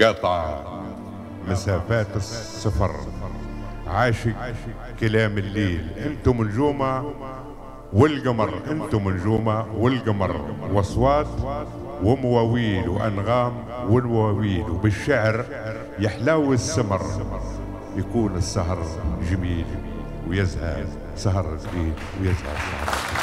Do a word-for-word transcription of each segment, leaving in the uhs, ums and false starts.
قطع مسافات السفر عاشق كلام الليل. انتم نجومه والقمر، انتم نجومه والقمر، واصوات ومواويل وانغام والمواويل، وبالشعر يحلاوي السمر يكون السهر جميل ويزهر سهر جميل ويزهر سهر.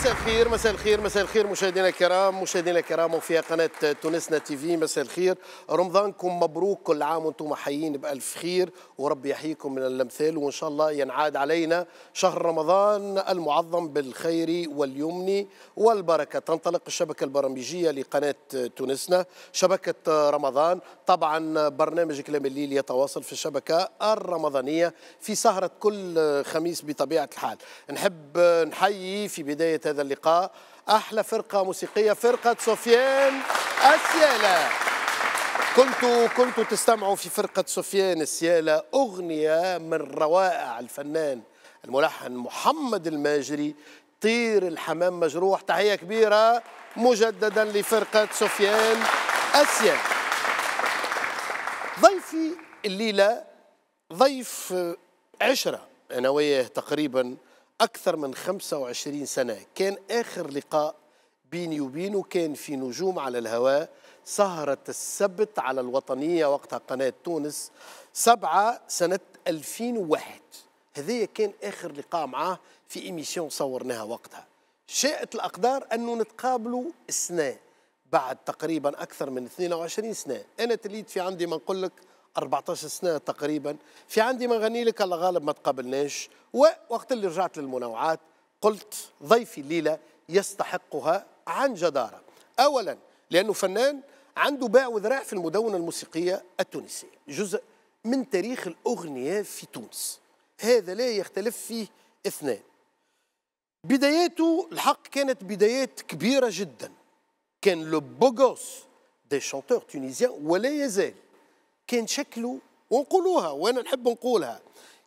مساء الخير، مساء الخير، مساء الخير مشاهدينا الكرام، مشاهدينا الكرام وفي قناة تونسنا تي في، مساء الخير، رمضانكم مبروك، كل عام وانتم حيين بألف خير ورب يحييكم من الأمثال، وإن شاء الله ينعاد علينا شهر رمضان المعظم بالخير واليمن والبركة. تنطلق الشبكة البرامجية لقناة تونسنا، شبكة رمضان، طبعا برنامج كلام الليل يتواصل في الشبكة الرمضانية في سهرة كل خميس بطبيعة الحال. نحب نحيي في بداية هذا اللقاء أحلى فرقة موسيقية، فرقة سفيان السيالة. كنتوا كنتوا تستمعوا في فرقة سفيان السيالة أغنية من روائع الفنان الملحن محمد الماجري، طير الحمام مجروح. تحية كبيرة مجددا لفرقة سفيان السيالة. ضيفي الليلة ضيف عشرة أنا وياه تقريبا أكثر من خمسة وعشرين سنة. كان آخر لقاء بيني وبينه كان في نجوم على الهواء، سهرة السبت على الوطنية وقتها قناة تونس سبعة سنة ألفين وواحد. هذا كان آخر لقاء معاه في إيميشن صورناها وقتها. شاءت الأقدار أنه نتقابلوا سنة بعد تقريبا أكثر من اثنين وعشرين سنة. أنا تليت في عندي ما نقول لك أربعطاش سنة تقريبا، في عندي ما نغني لك الله غالب ما تقابلناش. ووقت اللي رجعت للمنوعات قلت ضيفي الليلة يستحقها عن جدارة. أولا لأنه فنان عنده باع وذراع في المدونة الموسيقية التونسية، جزء من تاريخ الأغنية في تونس، هذا لا يختلف فيه اثنان. بداياته الحق كانت بدايات كبيرة جدا، كان لو بوغوس دي شانتور تونيزيان ولا يزال. كان شكله، ونقولوها وانا نحب نقولها،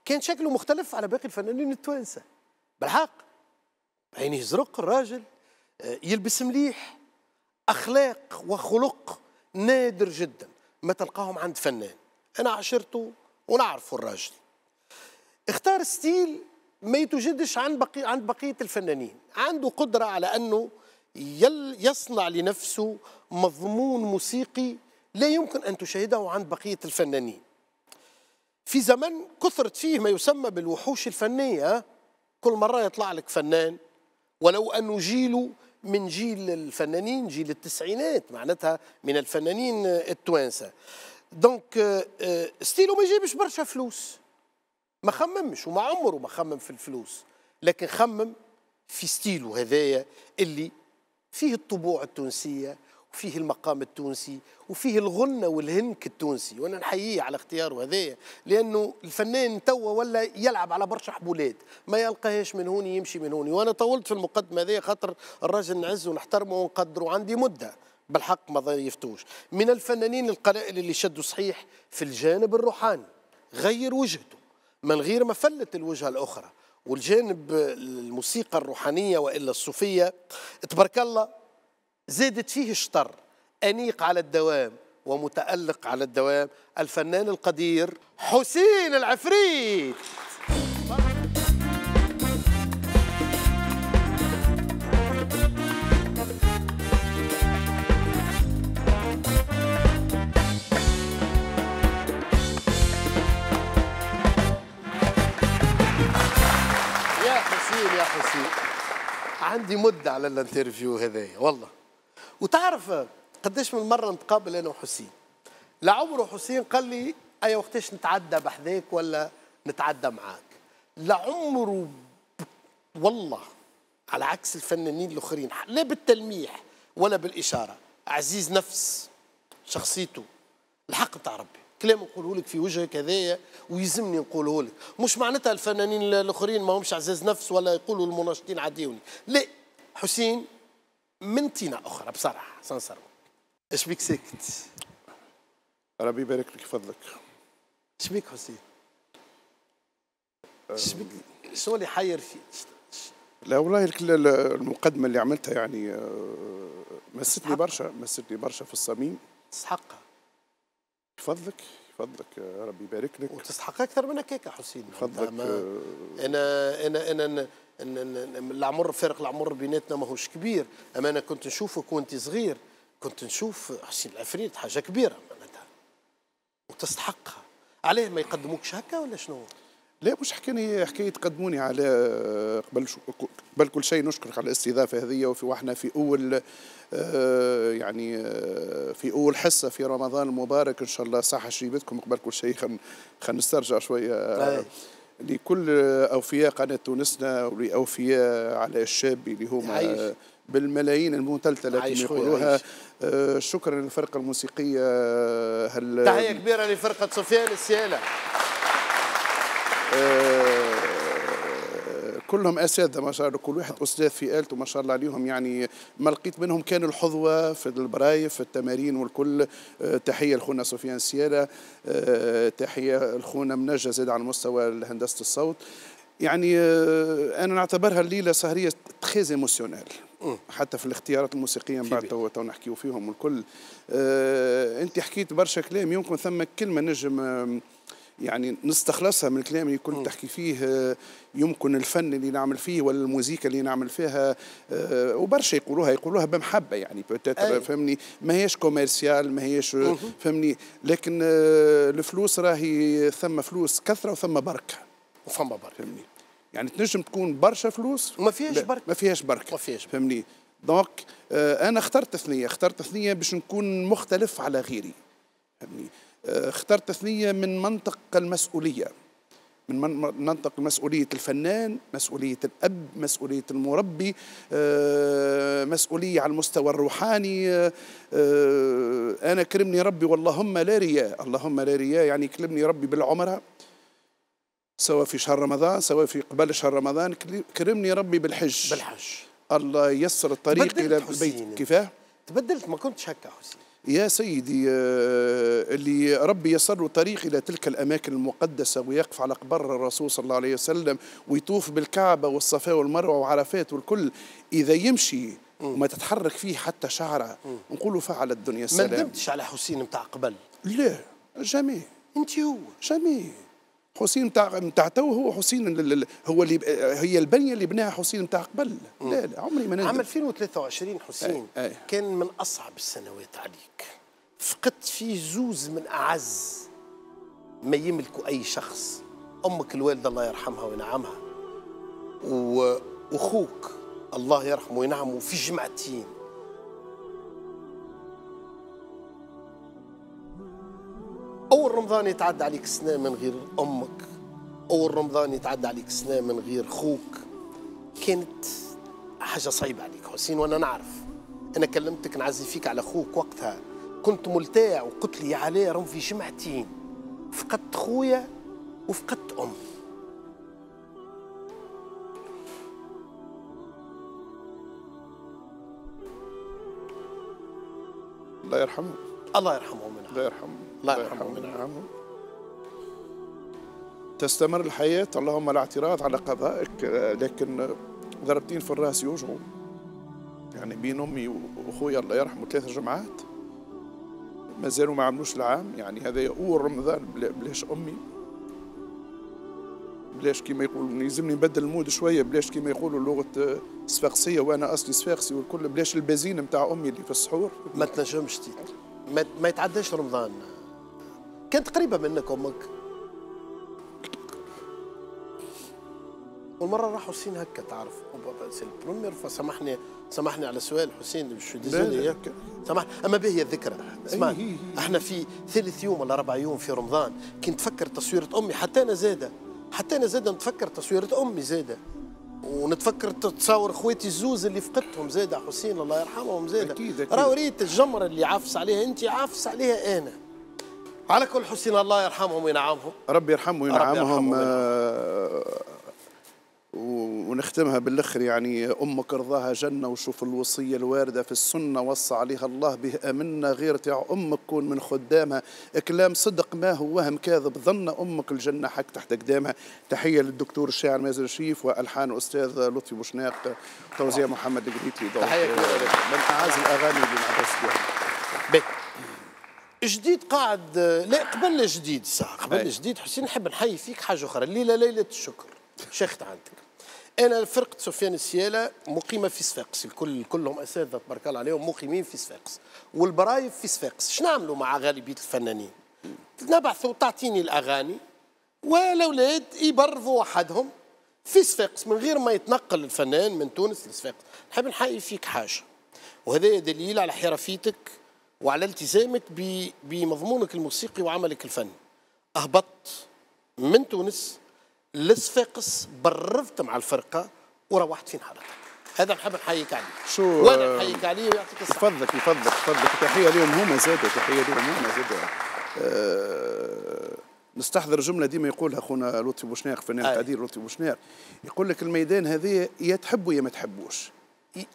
كان شكله مختلف على باقي الفنانين التوانسة بالحق. عينيه زرق الراجل، يلبس مليح، أخلاق وخلق نادر جدا ما تلقاهم عند فنان. أنا عشرته ونعرفه الراجل. اختار ستيل ما يتجدش عن بقي عند بقية الفنانين، عنده قدرة على أنه يصنع لنفسه مضمون موسيقي لا يمكن أن تشاهده عند بقية الفنانين. في زمن كثرت فيه ما يسمى بالوحوش الفنية، كل مرة يطلع لك فنان ولو أنه جيله من جيل الفنانين، جيل التسعينات معناتها من الفنانين التوانسة. دونك ستيلو ما يجيبش برشا فلوس، ما خممش وما عمره ما خمم في الفلوس، لكن خمم في ستيلو هذايا اللي فيه الطبوع التونسية وفيه المقام التونسي وفيه الغنة والهنك التونسي. وانا نحييه على اختياره هذايا، لانه الفنان توا ولا يلعب على برشا حبولات، ما يلقاهاش من هوني يمشي من هوني. وانا طولت في المقدمة هذايا خاطر الراجل نعزه ونحترمه ونقدره، عندي مدة بالحق ما ضيفتوش. من الفنانين القلائل اللي شدوا صحيح في الجانب الروحاني، غير وجهته من غير ما فلت الوجهة الأخرى، والجانب الموسيقى الروحانية وإلا الصوفية تبارك الله زادت فيه الشطر. أنيق على الدوام ومتألق على الدوام الفنان القدير حسين العفريت. يا حسين عندي مدة على الانترفيو هذايا والله. وتعرف قداش من مرة نتقابل أنا وحسين، لعمره حسين قال لي أيا وقتاش نتعدى بحذاك ولا نتعدى معاك، لعمره ب... والله على عكس الفنانين الآخرين لا بالتلميح ولا بالإشارة. عزيز نفس شخصيته، الحق بتاع ربي، كلام نقوله لك في وجهك هذايا ويلزمني نقوله لك. مش معناتها الفنانين الاخرين ما همش عزاز نفس ولا يقولوا المناشطين عديوني، لا حسين من طينه اخرى بصراحه. سانسر اش بيك ساكت؟ ربي يبارك لك فضلك. اش بيك حسين؟ اش بيك؟ شنو اللي حير فيك؟ لا والله المقدمه اللي عملتها يعني مستني برشا، مستني برشا في الصميم. تستحقها. فضلك فضلك ربي يبارك لك، وتستحق اكثر منك هيك يا حسين. فضلك. انا انا انا العمر فارق العمر بيناتنا ماهوش كبير، اما انا كنت نشوفك وانت صغير، كنت نشوف حسين العفريت حاجه كبيره معناتها وتستحقها. عليه ما يقدموكش هكا ولا شنو؟ لا مش حكاني حكايه قدموني على قبل شو... قبل كل شيء نشكرك على الاستضافه هذه، وفي واحنا في اول آه يعني آه في اول حصه في رمضان المبارك ان شاء الله صحه شريبتكم. قبل كل شيء خلينا خلينا نسترجع شويه آه لكل اوفياء قناه تونسنا ولاوفياء علاء الشابي اللي هما آه بالملايين المتلتله كما يقولوها. آه شكرا للفرقه الموسيقيه. هل تحيه كبيره لفرقه سفيان السياله. آه كلهم اساتذه ما شاء الله، كل واحد استاذ في آلته ما شاء الله عليهم. يعني ما لقيت منهم كان الحظوه في البرايف في التمارين والكل. آه تحيه لخونا سفيان سياله، آه تحيه لخونا منجه زاد على المستوى هندسه الصوت. يعني آه انا نعتبرها الليله سهريه تري ايموسيونيل حتى في الاختيارات الموسيقيه من بعد تو تو نحكيو فيهم والكل. آه انت حكيت برشا كلام، يمكن ثم كلمه نجم آه يعني نستخلصها من الكلام اللي كنت تحكي فيه، يمكن الفن اللي نعمل فيه ولا الموسيقى اللي نعمل فيها، وبرشا يقولوها يقولوها بمحبه يعني بوتيتر، فهمني، ما هيش كوميرسيال، ما هيش فهمني، لكن الفلوس راهي ثم فلوس كثره وثم بركه وثم بركه فهمني، يعني تنجم تكون برشا فلوس وما فيهاش بركه ما فيهاش بركه فهمني. دونك انا اخترت ثنيه اخترت ثنيه باش نكون مختلف على غيري فهمني. اخترت ثنية من منطق المسؤولية، من منطق مسؤولية الفنان، مسؤولية الأب، مسؤولية المربي، مسؤولية على المستوى الروحاني. أنا كرمني ربي واللهم لا رياء، اللهم لا رياء، يعني كرمني ربي بالعمرة سواء في شهر رمضان سواء في قبل شهر رمضان، كرمني ربي بالحج بالحج الله ييسر الطريق إلى البيت. كيفاه؟ تبدلت، ما كنتش هكا حسين يا سيدي، اللي ربي يسر له طريق إلى تلك الأماكن المقدسة ويقف على قبر الرسول صلى الله عليه وسلم ويطوف بالكعبة والصفا والمروة وعرفات والكل، إذا يمشي وما تتحرك فيه حتى شعرة، نقولوا فعل الدنيا السلام. ما ندمتش على حسين متاع قبل؟ لا جميل. أنت هو جميل حسين متاع متاع تو، هو حسين هو اللي هي البنيه اللي بناها حسين متاع قبل. لا لا عمري ما ندم. عام ألفين وثلاثة وعشرين حسين أي. أي. كان من اصعب السنوات عليك، فقدت فيه زوز من اعز ما يملكوا اي شخص، امك الوالده الله يرحمها وينعمها، واخوك الله يرحمه وينعمه في جمعتين. أول رمضان يتعدى عليك سنة من غير أمك، أول رمضان يتعدى عليك سنة من غير خوك، كانت حاجة صعيبة عليك حسين وأنا نعرف. أنا كلمتك نعزي فيك على خوك وقتها، كنت ملتاع وقلت لي يا علاء راهم في جمعتين، فقدت خويا وفقدت أمي. الله يرحمه الله يرحمه منها الله يرحمه الله يرحمه. تستمر الحياة، اللهم لا اعتراض على قضائك، لكن ضربتين في الراس يوجعوا، يعني بين أمي وأخويا الله يرحمه ثلاث جمعات مازالوا ما عملوش العام، يعني هذا أول رمضان بلاش أمي، بلاش كما يقولوا، يلزمني نبدل المود شوية، بلاش كما يقولوا اللغة الصفاقسية وأنا أصلي صفاقسي والكل، بلاش البازين نتاع أمي اللي في السحور. ما تنجمش ما يتعداش رمضان. كانت قريبة منك أمك والمرة راح حسين هكا تعرف سي البروميير، فسامحني سامحني على سؤال حسين شو ديزولي سامحني، أما باهي الذكرى. اسمع، احنا في ثالث يوم ولا رابع يوم في رمضان كنت نتفكر تصويرة أمي، حتى أنا زادة حتى أنا زادة نتفكر تصويرة أمي زادة، ونتفكر تصور اخواتي الزوز اللي فقدتهم زاده حسين الله يرحمهم زاده. اكيد اكيد راه وريت الجمره اللي عافس عليها انت، عافس عليها انا. على كل حسين الله يرحمهم وينعمهم، ربي يرحمهم وينعمهم. آه ونختمها بالاخر، يعني امك رضاها جنه، وشوف الوصيه الوارده في السنه وصى عليها الله به امنا غير تاع امك كون من خدامها، كلام صدق ما هو وهم كاذب، ظن امك الجنه حق تحت قدامها. تحيه للدكتور الشاعر مازن الشريف والحان استاذ لطفي بوشناق، توزيع محمد القريتلي. تحيه من اعز الاغاني اللي نعرفها. جديد قاعد، لا قبل جديد ساعه قبل جديد حسين، نحب نحيي فيك حاجه اخرى. الليله ليله الشكر، شيخت عندك. أنا فرقة سفيان السيالة مقيمة في صفاقس، الكل كلهم أساتذة تبارك الله عليهم مقيمين في صفاقس، والبرايب في صفاقس. شنو نعملوا مع غالبية الفنانين؟ نبعثوا تعطيني الأغاني والأولاد يبرفوا وحدهم في صفاقس من غير ما يتنقل الفنان من تونس لصفاقس. نحب نحيي فيك حاجة، وهذا دليل على حرفيتك وعلى التزامك بمضمونك الموسيقي وعملك الفني. أهبطت من تونس لصفاقس، برفت مع الفرقه وروحت في نهارتك، هذا نحب نحييك عليه. شو وانا نحييك عليه ويعطيك الصحه. يفضلك يفضلك يفضلك. تحيه لهم هما زاده، تحيه لهم هما زاده. أه نستحضر جمله ديما يقولها خونا لطفي بوشناق، فنان قدير لطفي بوشناق، يقول لك الميدان هذايا يا تحبه يا ما تحبوش،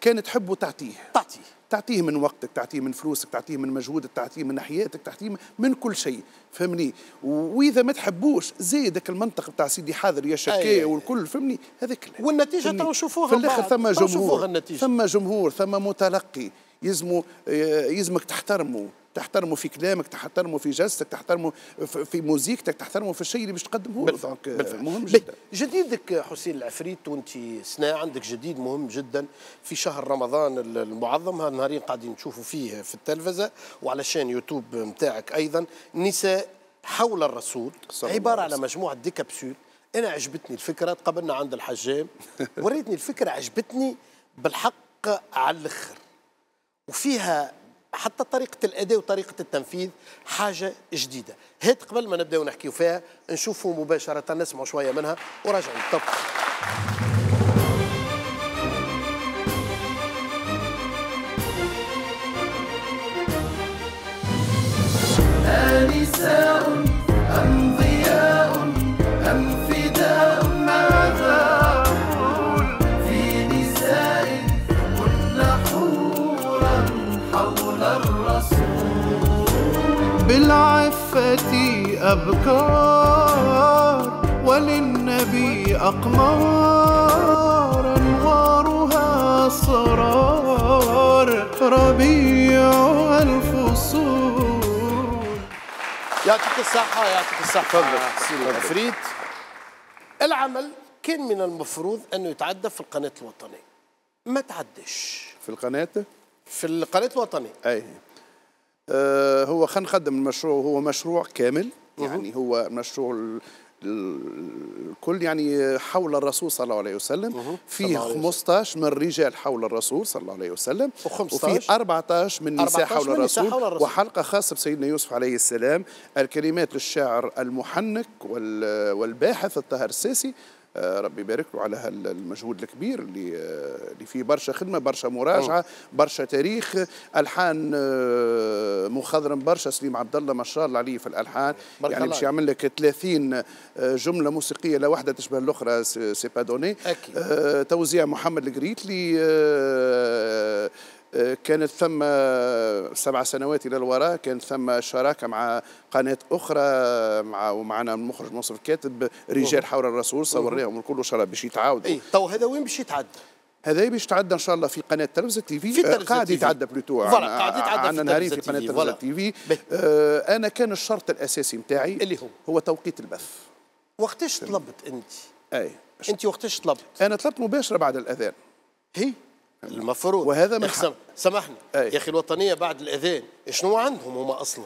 كان تحبه تعطيه تعطيه تعطيه من وقتك، تعطيه من فلوسك، تعطيه من مجهودك، تعطيه من حياتك، تعطيه من كل شيء فهمني. واذا ما تحبوش زيدك المنطق بتاع سيدي حاضر يا شكاية والكل فهمني، هذاك والنتيجه تو نشوفوها في الاخر. ثم جمهور ثم جمهور ثم متلقي يلزمك تحترمه. تحترمه في كلامك، تحترمه في جلستك، تحترمه في موزيكتك، تحترمه في الشيء اللي باش تقدمه. دونك مهم جدا. جديدك حسين العفريت وانت سنا عندك جديد مهم جدا في شهر رمضان المعظم، هالنهارين قاعدين نشوفوا فيه في التلفزه وعلى شان يوتيوب نتاعك ايضا، نساء حول الرسول، عباره على مجموعه دي كابسول. انا عجبتني الفكره، تقابلنا عند الحجام وريتني الفكره، عجبتني بالحق على الاخر، وفيها حتى طريقه الاداء وطريقه التنفيذ حاجه جديده. هات قبل ما نبداو نحكيو فيها نشوفوا مباشره، نسمعوا شويه منها وراجعين. طب نساء أم ضياء أم فداء، ماذا أقول في نساء كن حورا حول الرسول. بالعفة أبكار وللنبي أقمار، أنوارها أسرار ربيعها الفصول. يعطيك الصحة، يعطيك الصحة سيدي العفريت. العمل كان من المفروض أنه يتعدى في القناة الوطنية، ما تعداش في القناة؟ في القناة الوطنية أي آه. هو خلينا نقدم المشروع، هو مشروع كامل يعني، هو مشروع الكل يعني حول الرسول صلى الله عليه وسلم، فيه خمسطاش من الرجال حول الرسول صلى الله عليه وسلم، وفيه أربعطاش من النساء حول الرسول، وحلقة خاصة بسيدنا يوسف عليه السلام، الكلمات للشاعر المحنك والباحث الطاهر الساسي، ربي يبارك له على هالمجهود الكبير اللي اللي فيه برشا خدمه، برشا مراجعه، برشا تاريخ، الحان مخضرم برشا سليم عبد الله ما شاء الله عليه في الالحان، يعني باش يعمل لك ثلاثين جمله موسيقيه لا واحده تشبه الاخرى، سي با دوني. أه توزيع محمد القريتلي، أه كانت ثم سبع سنوات الى الوراء كانت ثم شراكه مع قناه اخرى مع ومعنا المخرج منصف الكاتب، رجال حول الرسول صورناهم الكل، ان شاء الله باش يتعاود. اي تو هذا وين باش يتعدى؟ هذا باش يتعدى ان شاء الله في قناه تلفزه تي في، قاعد يتعدى بلوتو عندنا نهارين في قناه تلفزه تي في. آه انا كان الشرط الاساسي نتاعي اللي هو هو توقيت البث. وقتاش طلبت انت؟ اي انت وقتاش طلبت؟ انا طلبت مباشره بعد الاذان. هي المفروض، وهذا ما سامحني يا اخي، الوطنيه بعد الاذان شنو عندهم هما اصلا؟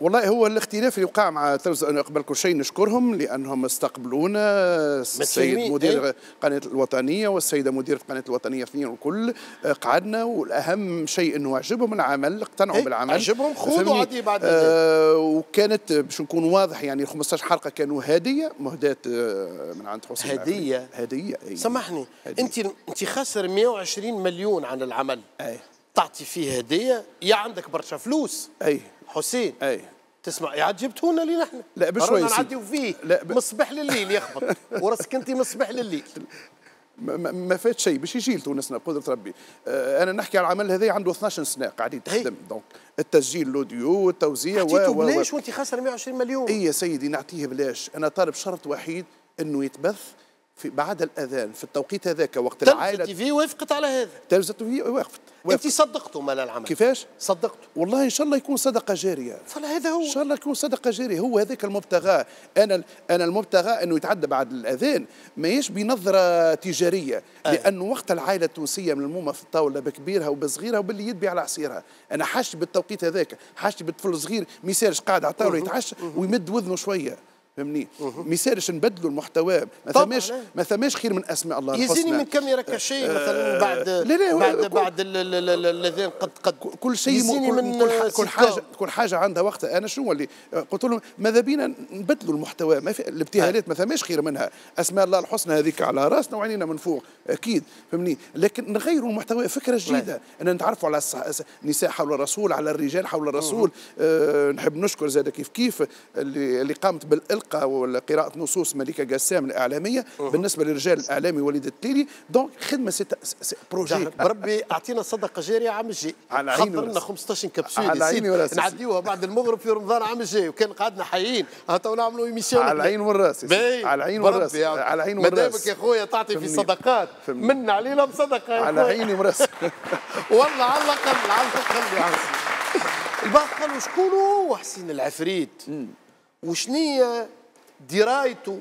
والله هو الاختلاف اللي وقع مع تلفزه، قبل كل شيء نشكرهم لانهم استقبلونا، السيد مدير إيه؟ قناه الوطنيه والسيده مديره قناه الوطنيه اثنين الكل، قعدنا والاهم شيء انه عجبهم العمل، اقتنعوا إيه؟ بالعمل عجبهم، خذوا عادي بعد آه. وكانت باش نكون واضح يعني خمسطاش حلقه كانوا هديه مهداه من عند حسين، هديه هديه إيه؟ سامحني انت انت خاسر مئة وعشرين مليون عن العمل إيه؟ تعطي فيه هديه، يا عندك برشا فلوس اي حسين اي تسمع، عاد جبتونا لي نحن لا بشوي نعديو فيه ب... من الصبح لليل يخبط وراسك انت من الصبح لليل ما فات شيء باش يجي لتونسنا بقدره ربي. آه انا نحكي على العمل هذا عنده اثناش سنه قاعدين تخدم، دونك التسجيل الاوديو والتوزيع و و بلاش، وانت خاسر مئة وعشرين مليون. اي يا سيدي نعطيه بلاش، انا طالب شرط وحيد انه يتبث في بعد الاذان في التوقيت هذاك وقت العائله. تلفزة تي في وافقت على هذا؟ تلفزة تي في وافقت. انت صدقته مال العمل؟ كيفاش؟ صدقته والله ان شاء الله يكون صدقه جاريه. فهذا هو ان شاء الله يكون صدقه جاريه، هو هذاك المبتغى. انا انا المبتغى انه يتعدى بعد الاذان، ماهيش بنظره تجاريه آه. لانه وقت العائله التونسيه ملمومه في الطاوله بكبيرها وبصغيرها وباللي يدبي على عصيرها، انا حاجتي بالتوقيت هذاك، حاجتي بالطفل الصغير ما يسالش قاعد على الطاوله يتعشى ويمد وذنه شويه، فهمني؟ ما يسالش نبدلوا المحتوى، ما ثماش ما ثماش خير من اسماء الله الحسنى. يزيني من كاميرا كشيء آه مثلا بعد لا لا بعد كل بعد الاذان قد قد كل شيء من كل, كل حاجه كل حاجه عندها وقتها. انا شنو اللي قلت لهم؟ ماذا بينا نبدلوا المحتوى، ما في الابتهالات ما ثماش خير منها، اسماء الله الحسنى هذيك على راسنا وعينينا من فوق اكيد، فهمني؟ لكن نغيروا المحتوى، فكره جديده ان نتعرفوا على النساء حول الرسول، على الرجال حول الرسول. أه نحب نشكر زاد كيف كيف اللي, اللي قامت بالإلقاء وقراءة نصوص مليكة جسام الإعلامية أوه. بالنسبة للرجال الإعلامي وليد التليلي، دونك خدمة ست بروجي بربي أعطينا صدقة جارية عام الجاي، خاطر لنا خمسطاش كبسولة نعديوها بعد المغرب في رمضان عام الجاي، وكان قعدنا حيين هاتوا نعملوا إيميسيون على العين والراس، على العين والراس، على العين والراس. مادامك يا خويا تعطي في صدقات من علينا بصدقة على عيني وراسي والله على الأقل على الأقل يا عزيزي البعض قال وشكون هو حسين العفريت؟ وشنية درايته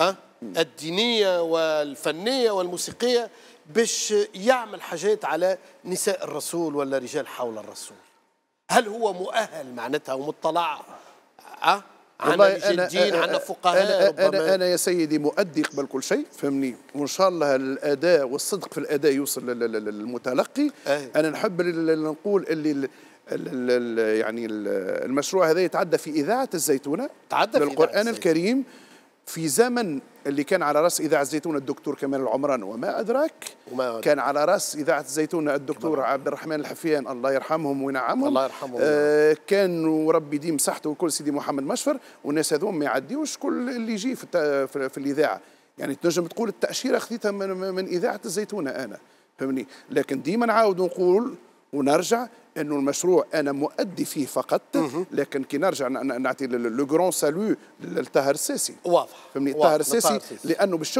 أه؟ الدينية والفنية والموسيقية باش يعمل حاجات على نساء الرسول ولا رجال حول الرسول؟ هل هو مؤهل معناتها ومطلع أه؟ عنا مجدين عنا فقهاء؟ أنا, ربما أنا, أنا يا سيدي مؤدي قبل كل شيء فهمني، وإن شاء الله الأداء والصدق في الأداء يوصل للمتلقي. أه. أنا نحب نقول اللي ال ال يعني المشروع هذا يتعدى في إذاعة الزيتونة، تعدى بالقرآن الكريم في زمن اللي كان على رأس إذاعة الزيتونة الدكتور كمال العمران وما أدراك، وما كان على رأس إذاعة الزيتونة الدكتور عبد الرحمن الحفيان الله يرحمهم وينعمهم، الله يرحمهم. آه كان وربي يديم صحته وكل سيدي محمد مشفر، والناس هذوم ما يعديوش كل اللي يجي في, في, في الإذاعة، يعني تنجم تقول التأشيرة أخذتها من, من إذاعة الزيتونة أنا فهمني، لكن ديما نعاود ونقول ونرجع انه المشروع انا مؤدي فيه فقط، لكن كي نرجع نعطي لو غران سالو للطاهر السيسي. واضح فهمني، الطاهر السيسي لانه باش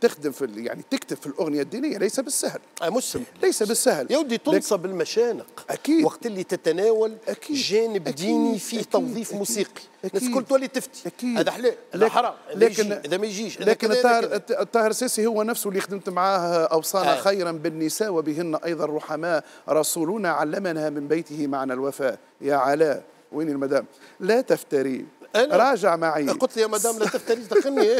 تخدم في يعني تكتب في الاغنيه الدينيه ليس بالسهل، مسلم ليس بالسهل يا ودي، تنصب المشانق اكيد وقت اللي تتناول أكيد. جانب أكيد. ديني فيه أكيد. توظيف أكيد. موسيقي الناس كل تولي تفتي هذا حلال هذا حرام هذا ما يجيش، لكن الطاهر السيسي هو نفسه اللي خدمت معاه اوصانا آه. خيرا بالنساء وبهن ايضا الرحماء رسولنا علمنها من بيته معنى الوفاء. يا علاء وين المدام؟ لا تفتري راجع معي، قلت لي يا مدام لا تفتري تقني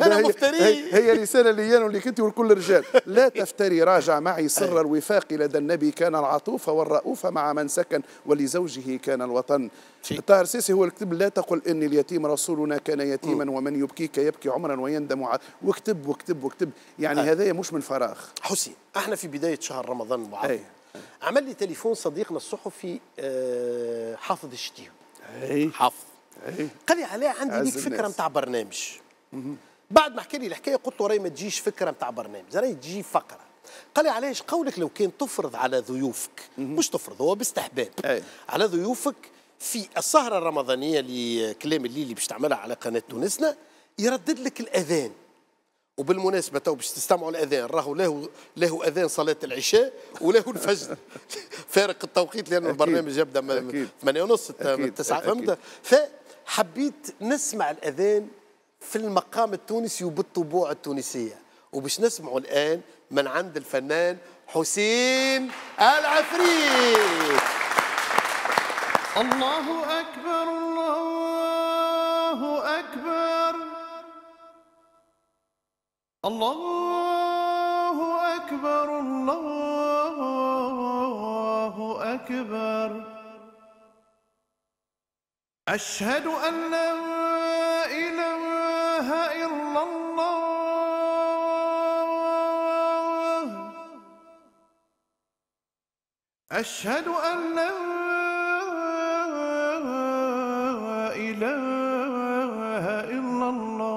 انا مفتري، هي, هي رساله لي انا اللي كنت والكل رجال. لا تفتري راجع معي سر الوفاق لدى النبي كان العطوف والرؤوف مع من سكن ولزوجه كان الوطن. الطاهر السيسي هو الكتب لا تقل ان اليتيم رسولنا كان يتيما م. ومن يبكيك يبكي عمرا ويندم ع... وكتب وكتب وكتب يعني أي. هذايا مش من فراغ. حسين احنا في بدايه شهر رمضان المعظم عمل لي تليفون صديقنا الصحفي آه حافظ الشتيم أي. حافظ أي. قال لي علاء عندي ليك فكره نتاع برنامج. مم. بعد ما حكى لي الحكايه قلت له راهي ما تجيش فكره نتاع برنامج، راهي تجي فقره. قال لي علاش قولك لو كان تفرض على ضيوفك، مش تفرض هو باستحباب، على ضيوفك في السهره الرمضانيه اللي كلام الليلي باش تعملها على قناه تونسنا يردد لك الاذان. وبالمناسبه تو باش تستمعوا الاذان راهو له له اذان صلاه العشاء وله الفجر فارق التوقيت لانه البرنامج يبدا من ثمانية ونص تسعة، فهمت؟ فحبيت نسمع الاذان في المقام التونسي وبالطبوع التونسيه، وباش نسمعوا الان من عند الفنان حسين العفريت. الله اكبر الله اكبر الله أكبر الله أكبر، أشهد أن لا إله إلا الله، أشهد أن لا إله إلا الله،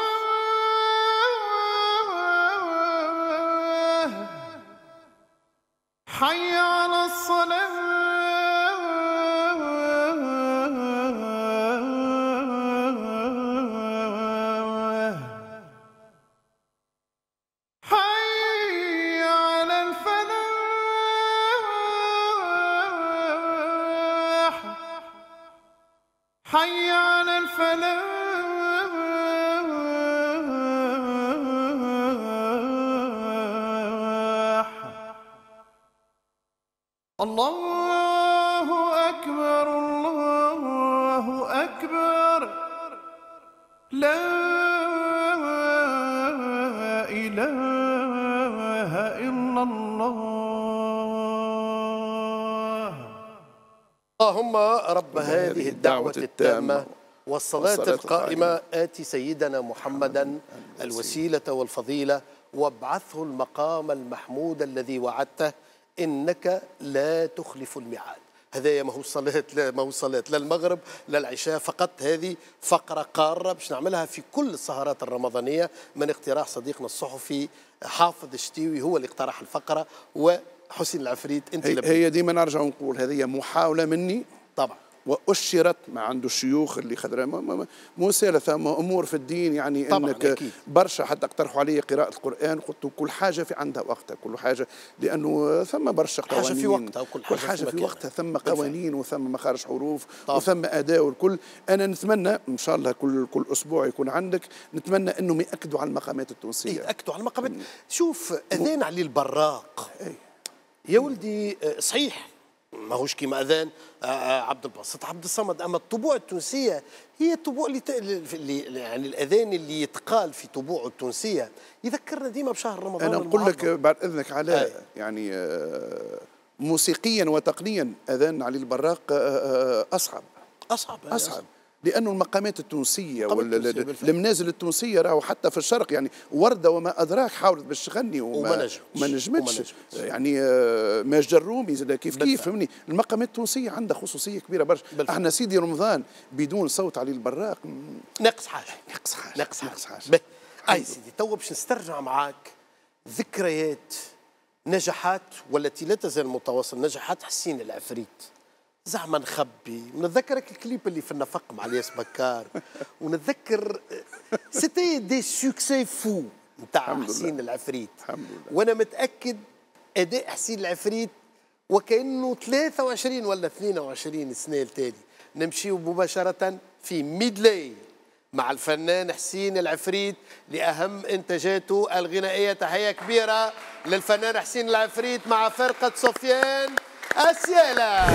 حي على الصلاة، حي على الفلاح، حي على الفلاح، الله أكبر الله أكبر، لا إله إلا الله. اللهم رب هذه الدعوة التامة والصلاة القائمة آتِ سيدنا محمدًا الوسيلة والفضيلة وابعثه المقام المحمود الذي وعدته إنك لا تخلف الميعاد. هذايا ما هو صلاة، لا ما هو صلاة لا المغرب لا العشاء فقط. هذه فقرة قارة باش نعملها في كل السهرات الرمضانية من اقتراح صديقنا الصحفي حافظ الشتيوي، هو اللي اقترح الفقرة، وحسين العفريت. انت هي, هي ديما نرجع ونقول هذه محاولة مني طبعا، وأشرت ما عنده الشيوخ اللي خضرا مو سهلة، ثم أمور في الدين يعني طبعاً أنك أكيد. برشا حتى اقترحوا علي قراءة القرآن، قلت كل حاجة في عندها وقتها، كل حاجة لأنه ثم برشا قوانين، حاجة في وقتها وكل حاجة, حاجة في, في وقتها، ثم قوانين وثم مخارج حروف طبعاً. وثم أداء والكل. أنا نتمنى إن شاء الله كل كل أسبوع يكون عندك، نتمنى أنهم يأكدوا على المقامات التونسية، يأكدوا على المقامات. شوف أذان علي البراق أي. يا ولدي صحيح ماهوش كيما اذان عبد الباسط عبد الصمد، اما الطبوع التونسيه هي الطبوع اللي يعني الاذان اللي يتقال في طبوعه التونسيه يذكرنا ديما بشهر رمضان. انا نقول لك بعد اذنك علاء، يعني موسيقيا وتقنيا اذان علي البراق اصعب اصعب اصعب لانه المقامات التونسيه والمنازل التونسيه راهو حتى في الشرق، يعني ورده وما ادراك حاولت باش تغني وما نجمتش، يعني ماجد الرومي زاد كيف كيف فهمني. المقامات التونسيه عندها خصوصيه كبيره برشا. احنا سيدي رمضان بدون صوت علي البراق ناقص حاجه ناقص حاجه ناقص حاجه, نقص حاجة. اي سيدي تو باش نسترجع معاك ذكريات نجاحات والتي لا تزال متواصل، نجاحات حسين العفريت زعما نخبي، ونتذكرك الكليب اللي في النفق مع الياس بكار، ونتذكر سيتي دي سوكسي فو نتاع حسين العفريت. الحمد لله. وانا متاكد اداء حسين العفريت وكانه ثلاثة وعشرين ولا اثنين وعشرين سنه التالي. نمشي مباشره في ميدلي مع الفنان حسين العفريت لاهم انتاجاته الغنائيه. تحيه كبيره للفنان حسين العفريت مع فرقه سفيان السيالة.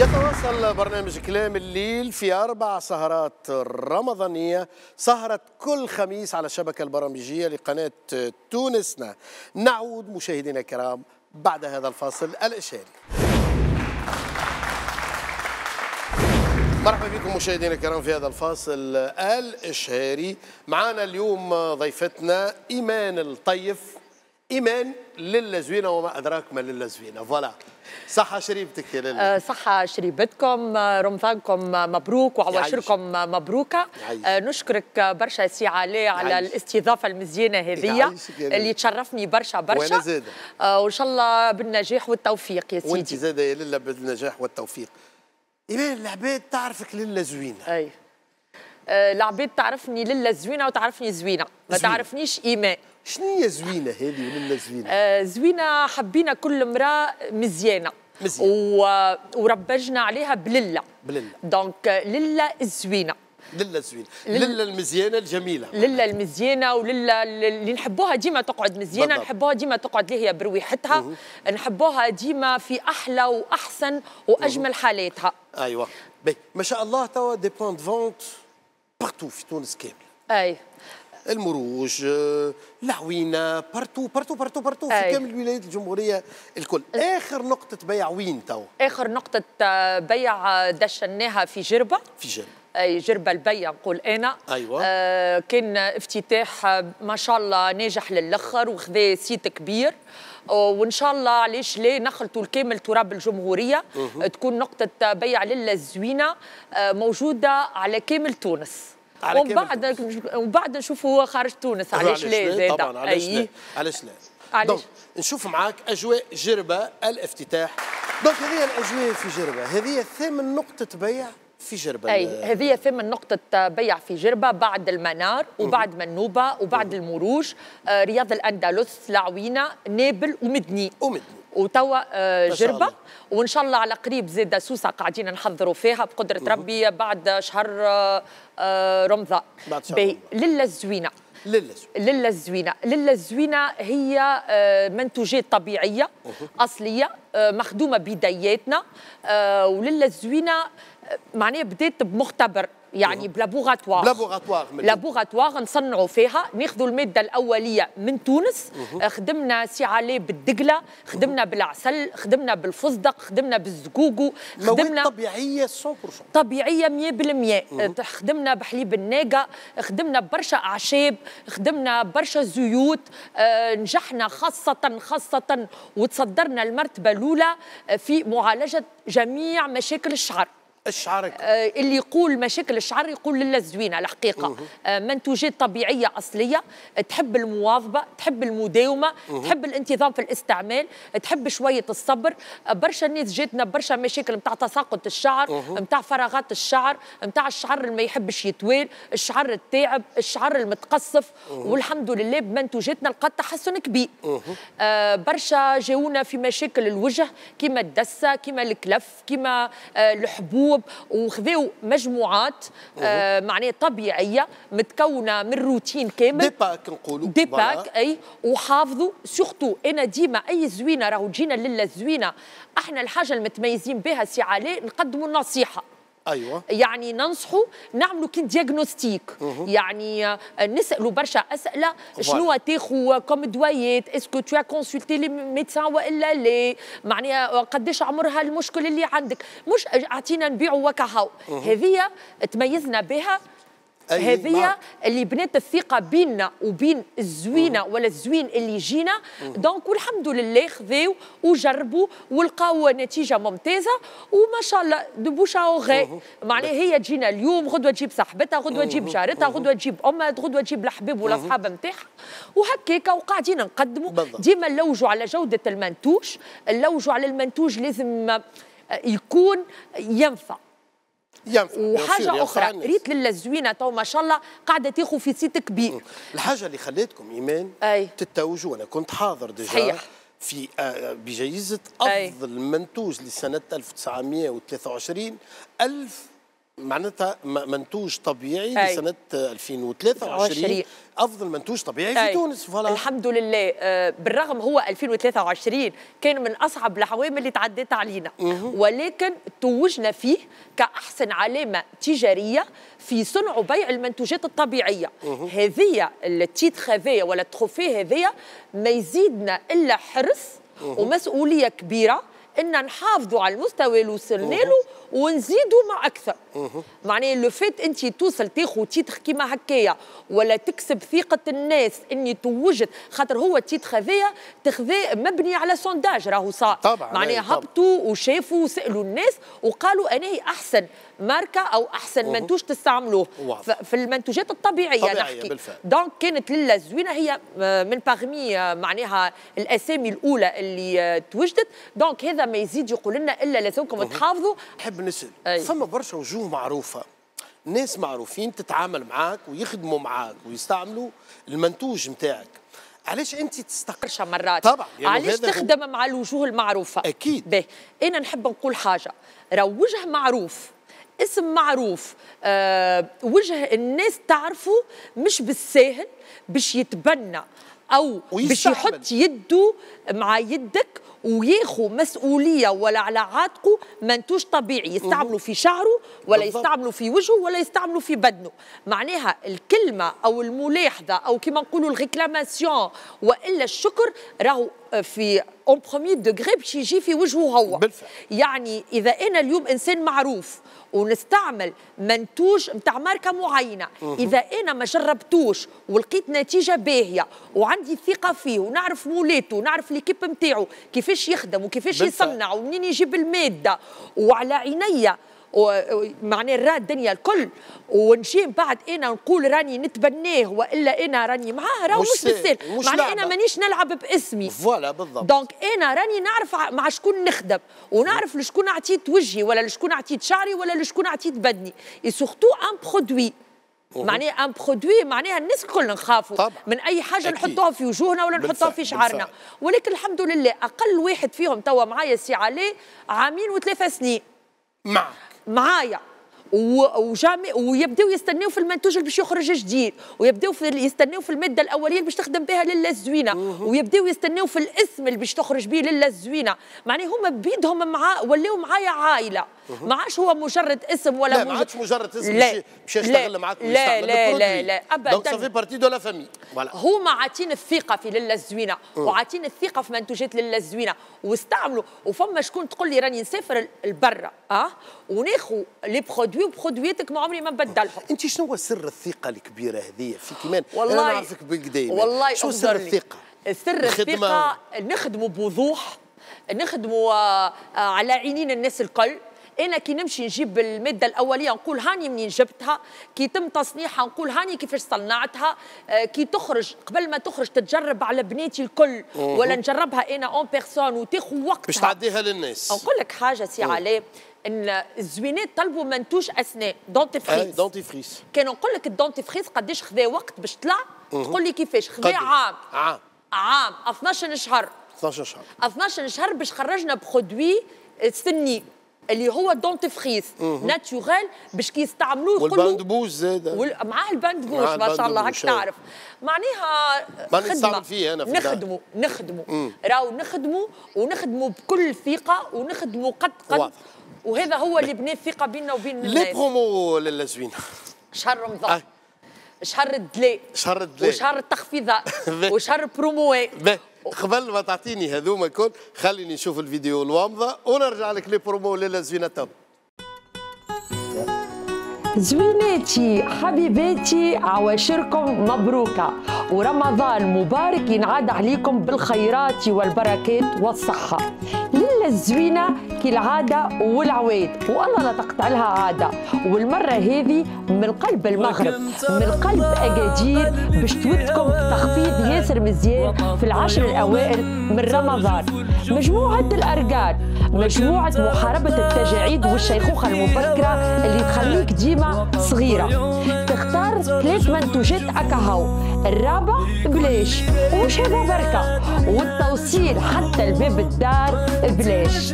يتواصل برنامج كلام الليل في أربع سهرات رمضانية، سهرة كل خميس على الشبكة البرامجية لقناة تونسنا. نعود مشاهدينا الكرام بعد هذا الفاصل الإشاري. مرحبا بكم مشاهدينا الكرام في هذا الفاصل الإشهاري. معانا اليوم ضيفتنا إيمان الطيف. إيمان للا زوينة وما أدراك ما للا زوينة، فوالا. صحة شريبتك يا للا. صحة شريبتكم، رمضانكم مبروك وعواشركم مبروكة. نشكرك برشا سي علاء على الاستضافة المزيانة هذية اللي تشرفني برشا برشا. وأنا زادة. وإن شاء الله بالنجاح والتوفيق يا سيدي. وأنت زادة يا للا بالنجاح والتوفيق. إيمان العباد تعرفك للا زوينة. أي. العباد تعرفني للا زوينة وتعرفني زوينة، ما تعرفنيش إيمان. شنو هي زوينه هذه ولا زوينه؟ آه زوينه حبينا كل امراه مزيانه و... وربجنا عليها بلله بلله دونك لله الزوينه لله الزوينه لل... لله المزيانه الجميله لله المزيانه ولله اللي نحبوها ديما تقعد مزيانه بالضبط. نحبوها ديما تقعد لي هي برويحتها مه. نحبوها ديما في احلى واحسن واجمل مه. حالاتها ايوه بي. ما شاء الله توا دي بوان دو فونت بارتو في تونس كامله اي المروج، العوينه، بارتو بارتو بارتو بارتو في كامل ولايات الجمهوريه الكل، اخر نقطه بيع وين تو؟ اخر نقطه بيع دشناها في جربه في جربه اي جربه البيع نقول انا ايوه آه كان افتتاح ما شاء الله ناجح للاخر وخذا سيت كبير وان شاء الله علاش لا نخلطوا الكامل تراب الجمهوريه مه. تكون نقطه بيع لله الزوينه موجوده على كامل تونس ومن بعد ومن بعد نشوفوا خارج تونس علاش لا زاده طبعا علاش لا علاش لا دونك نشوف معاك اجواء جربه الافتتاح دونك هذه الاجواء في جربه هذه ثامن نقطه بيع في جربه اي هذه ثمن نقطه بيع في جربه بعد المنار وبعد منوبه وبعد المروج رياض الاندلس العوينه نابل ومدني ومدني وتوا جربه وان شاء الله على قريب زاده سوسه قاعدين نحضروا فيها بقدره مه. ربي بعد شهر رمضان لله الزوينه لله لله الزوينه لله الزوينه هي منتوجات طبيعيه مه. اصليه مخدومه بيدياتنا ولله الزوينه معناها بدات بمختبر يعني بلابوغاتوار بلابوغاتوار بلابوغاتوار نصنعوا فيها ناخذوا الماده الاوليه من تونس خدمنا سي علي بالدقله خدمنا بالعسل خدمنا بالفستق خدمنا بالزقوقو خدمنا طبيعيه مية بالمية طبيعيه مية بالمية خدمنا بحليب الناقه خدمنا برشا اعشاب خدمنا برشا زيوت نجحنا خاصه خاصه وتصدرنا المرتبه الاولى في معالجه جميع مشاكل الشعر الشعر آه اللي يقول مشاكل الشعر يقول لله زوينه الحقيقه آه منتوجات طبيعيه اصليه تحب المواظبه تحب المداومه مه. تحب الانتظام في الاستعمال تحب شويه الصبر برشا ناس جاتنا برشا مشاكل نتاع تساقط الشعر نتاع فراغات الشعر نتاع الشعر اللي ما يحبش يتوال الشعر التاعب الشعر المتقصف مه. والحمد لله بمنتوجاتنا لقات تحسن كبير آه برشا جاونا في مشاكل الوجه كيما الدسه كيما الكلف كيما آه الحبوب الثوب وخذوا مجموعات آه معناها طبيعيه متكونه من روتين كامل ديباك نقولوا ديباك اي وحافظوا سورتو. انا ديما اي زوينه راهو جينا للزوينه احنا الحاجه المتميزين بها سي علاء نقدموا النصيحه. أيوة. يعني ننصحوا نعملوا كي دياغنوستيك يعني نسالوا برشا اسئله شنو تاخذوا كوم دويات اسكو تو كونسلتي لي ميدسان والا لي معناها قداش عمرها المشكل اللي عندك مش اعطينا نبيعوا وكهو. هذه تميزنا بها هذه اللي بنات الثقه بيننا وبين الزوينه ولا الزوين اللي جينا دونك والحمد لله خذوا وجربوا ولقاو نتيجه ممتازه وما شاء الله دبوشا اوغي معناها هي تجينا اليوم غدوه تجيب صاحبتها غدوه تجيب جارتها غدوه تجيب امها غدوه تجيب الحباب والاصحاب نتاعها وهكاكا وقاعدين نقدموا ديما نلوجوا على جوده المنتوج. نلوجوا على المنتوج لازم يكون ينفع وحاجه اخرى ريت للزوينه تو ما شاء الله قاعده تاخذ في سيت كبير. الحاجه اللي خلاتكم ايمان أي. تتوجوا انا كنت حاضر ديجا في بجائزه افضل أي. منتوج لسنه ألف وتسعمئة وثلاثة وعشرين ألف معناتها منتوج طبيعي أي. لسنه ألفين وثلاثة وعشرين افضل منتوج طبيعي أي. في تونس فوالا الحمد لله. بالرغم هو ألفين وثلاثة وعشرين كان من اصعب العوام اللي تعدت علينا ولكن توجنا فيه كاحسن علامه تجاريه في صنع وبيع المنتوجات الطبيعيه. هذه التيتر هذايا ولا التروفي هذايا ما يزيدنا الا حرص ومسؤوليه كبيره ان نحافظوا على المستوى اللي وصلنا له ونزيدوا ما اكثر. معناها لو فات انت توصل تاخذ تيتخ كيما هكايا ولا تكسب ثقه الناس اني توجت خاطر هو التيتخ هذايا تخذاه مبني على سونداج راهو صار معناها هبطوا وشافوا وسالوا الناس وقالوا انا هي احسن ماركه او احسن منتوج تستعملوه في المنتوجات الطبيعيه طبيعية نحكي بالفعل. دونك كانت للا زوينه هي من باغمي معناها الاسامي الاولى اللي توجدت دونك هذا ما يزيد يقول لنا الا لازمكم تحافظوا. نحب نسال ثم برشا وجوه معروفه ناس معروفين تتعامل معاك ويخدموا معاك ويستعملوا المنتوج نتاعك علاش انت تستقر برشا مرات طبعا يعني علاش تخدم هو... مع الوجوه المعروفه اكيد باهي. انا نحب نقول حاجه راهو وجه معروف اسم معروف أه وجه الناس تعرفه مش بالساهل باش يتبنى او باش يحط يده مع يدك وياخو مسؤوليه ولا على عاتقه منتوج طبيعي يستعملوا في شعره ولا يستعملوا في وجهه ولا يستعملوا في بدنه. معناها الكلمه او الملاحظه او كما نقولوا الريكلاماسيون والا الشكر راهو في اون برومي دوغري باش يجي في وجهه هو بالفعل. يعني اذا انا اليوم انسان معروف ونستعمل منتوج نتاع ماركه معينه اذا انا ما جربتوش ولقيت نتيجه باهيه وعندي ثقه فيه ونعرف مولاته ونعرف ليكيب نتاعو كيفاش يخدم وكيفاش يصنع ومنين يجيب الماده وعلى عينيا معناها نرى الدنيا الكل ونجي من بعد انا نقول راني نتبناه والا انا راني معاه راهو مش بالساهل معناها انا مانيش نلعب باسمي فوالا بالضبط. دونك انا راني نعرف مع شكون نخدم ونعرف لشكون اعطيت وجهي ولا لشكون اعطيت شعري ولا لشكون اعطيت بدني سورتو ان برودوي معناها ان برودوي معناها الناس الكل نخافوا من اي حاجه نحطوها في وجوهنا ولا نحطوها في شعرنا ولكن الحمد لله اقل واحد فيهم توا معايا سي علي عامين وثلاثه سنين معك معايا وجامي ويبداو يستناو في المنتوج اللي باش يخرج جديد ويبداو يستناو في الماده الاوليه اللي باش تخدم بها للا الزوينه ويبداو يستناو في الاسم اللي باش تخرج به للا الزوينه معناها هما بيدهم مع ولاو معايا عائله ما عادش هو مجرد اسم ولا لا ما عادش مجرد اسم باش يشتغل معاك لا لا لا لا ابدا دونك سافي بارتي دو لا فامي هما عاطين الثقه في للا الزوينه وعاطين الثقه في منتوجات للا الزوينه واستعملوا. وفما شكون تقول لي راني نسافر لبرا اه وناخذ لي برودوي وبرودوياتك ما عمري ما نبدلهم. انت شنو هو سر الثقه الكبيره هذيا في كمان والله انا نعرفك بالقدايم والله شنو سر الثقه؟ سر الثقه نخدموا بوضوح نخدموا على عينين الناس الكل. انا كي نمشي نجيب الماده الاوليه نقول هاني منين جبتها كي تم تصنيعها نقول هاني كيفاش صنعتها كي تخرج قبل ما تخرج تتجرب على بناتي الكل ولا نجربها انا اون بيرسون وتاخذ وقتها باش تعديها للناس. نقول لك حاجه سي علاء ان الزوينات طلبوا منتوج اسنان دونتيفريس دونتيفريس كانوا نقول لك الدونتيفريس قداش خذا وقت باش طلع تقول لي كيفاش خذا عام عام عام اثناش شهر اثناش شهر اثناش شهر باش خرجنا برودوي سني اللي هو الدونتفريس ناتشورال باش كيستعملوه يقولوا والبندبوش زاد مع البندبوش ما شاء الله هاك تعرف معناها ماني نستعمل فيه انا في نخدموا نخدموا راهو نخدموا ونخدموا بكل ثقه ونخدموا قد قد وهذا هو اللي بنى الثقه بيننا وبين الناس. لي برومو لالا زوينه شهر رمضان شهر الدلاء شهر الدلاء وشهر التخفيضات وشهر بروموي قبل ما تعطيني هذوما الكل خليني نشوف الفيديو الوامضه ونرجع لك لي برومو لالا زوينه. تو زويناتي حبيباتي عواشركم مبروكه ورمضان مبارك ينعاد عليكم بالخيرات والبركات والصحه. لالا الزوينه كالعاده والعواد والله لا تقطع لها عاده والمره هذه من قلب المغرب من قلب اكادير باش تودكم تخفيض ياسر مزيان في العشر الاوائل من رمضان. مجموعه الارقاد مجموعه محاربه التجاعيد والشيخوخه المبكره اللي تخليك ديما صغيره. تختار ثلاث منتوجات اكاهو الرابع بلاش ومش هذا بركه والتوصيل حتى لباب الدار بلاش.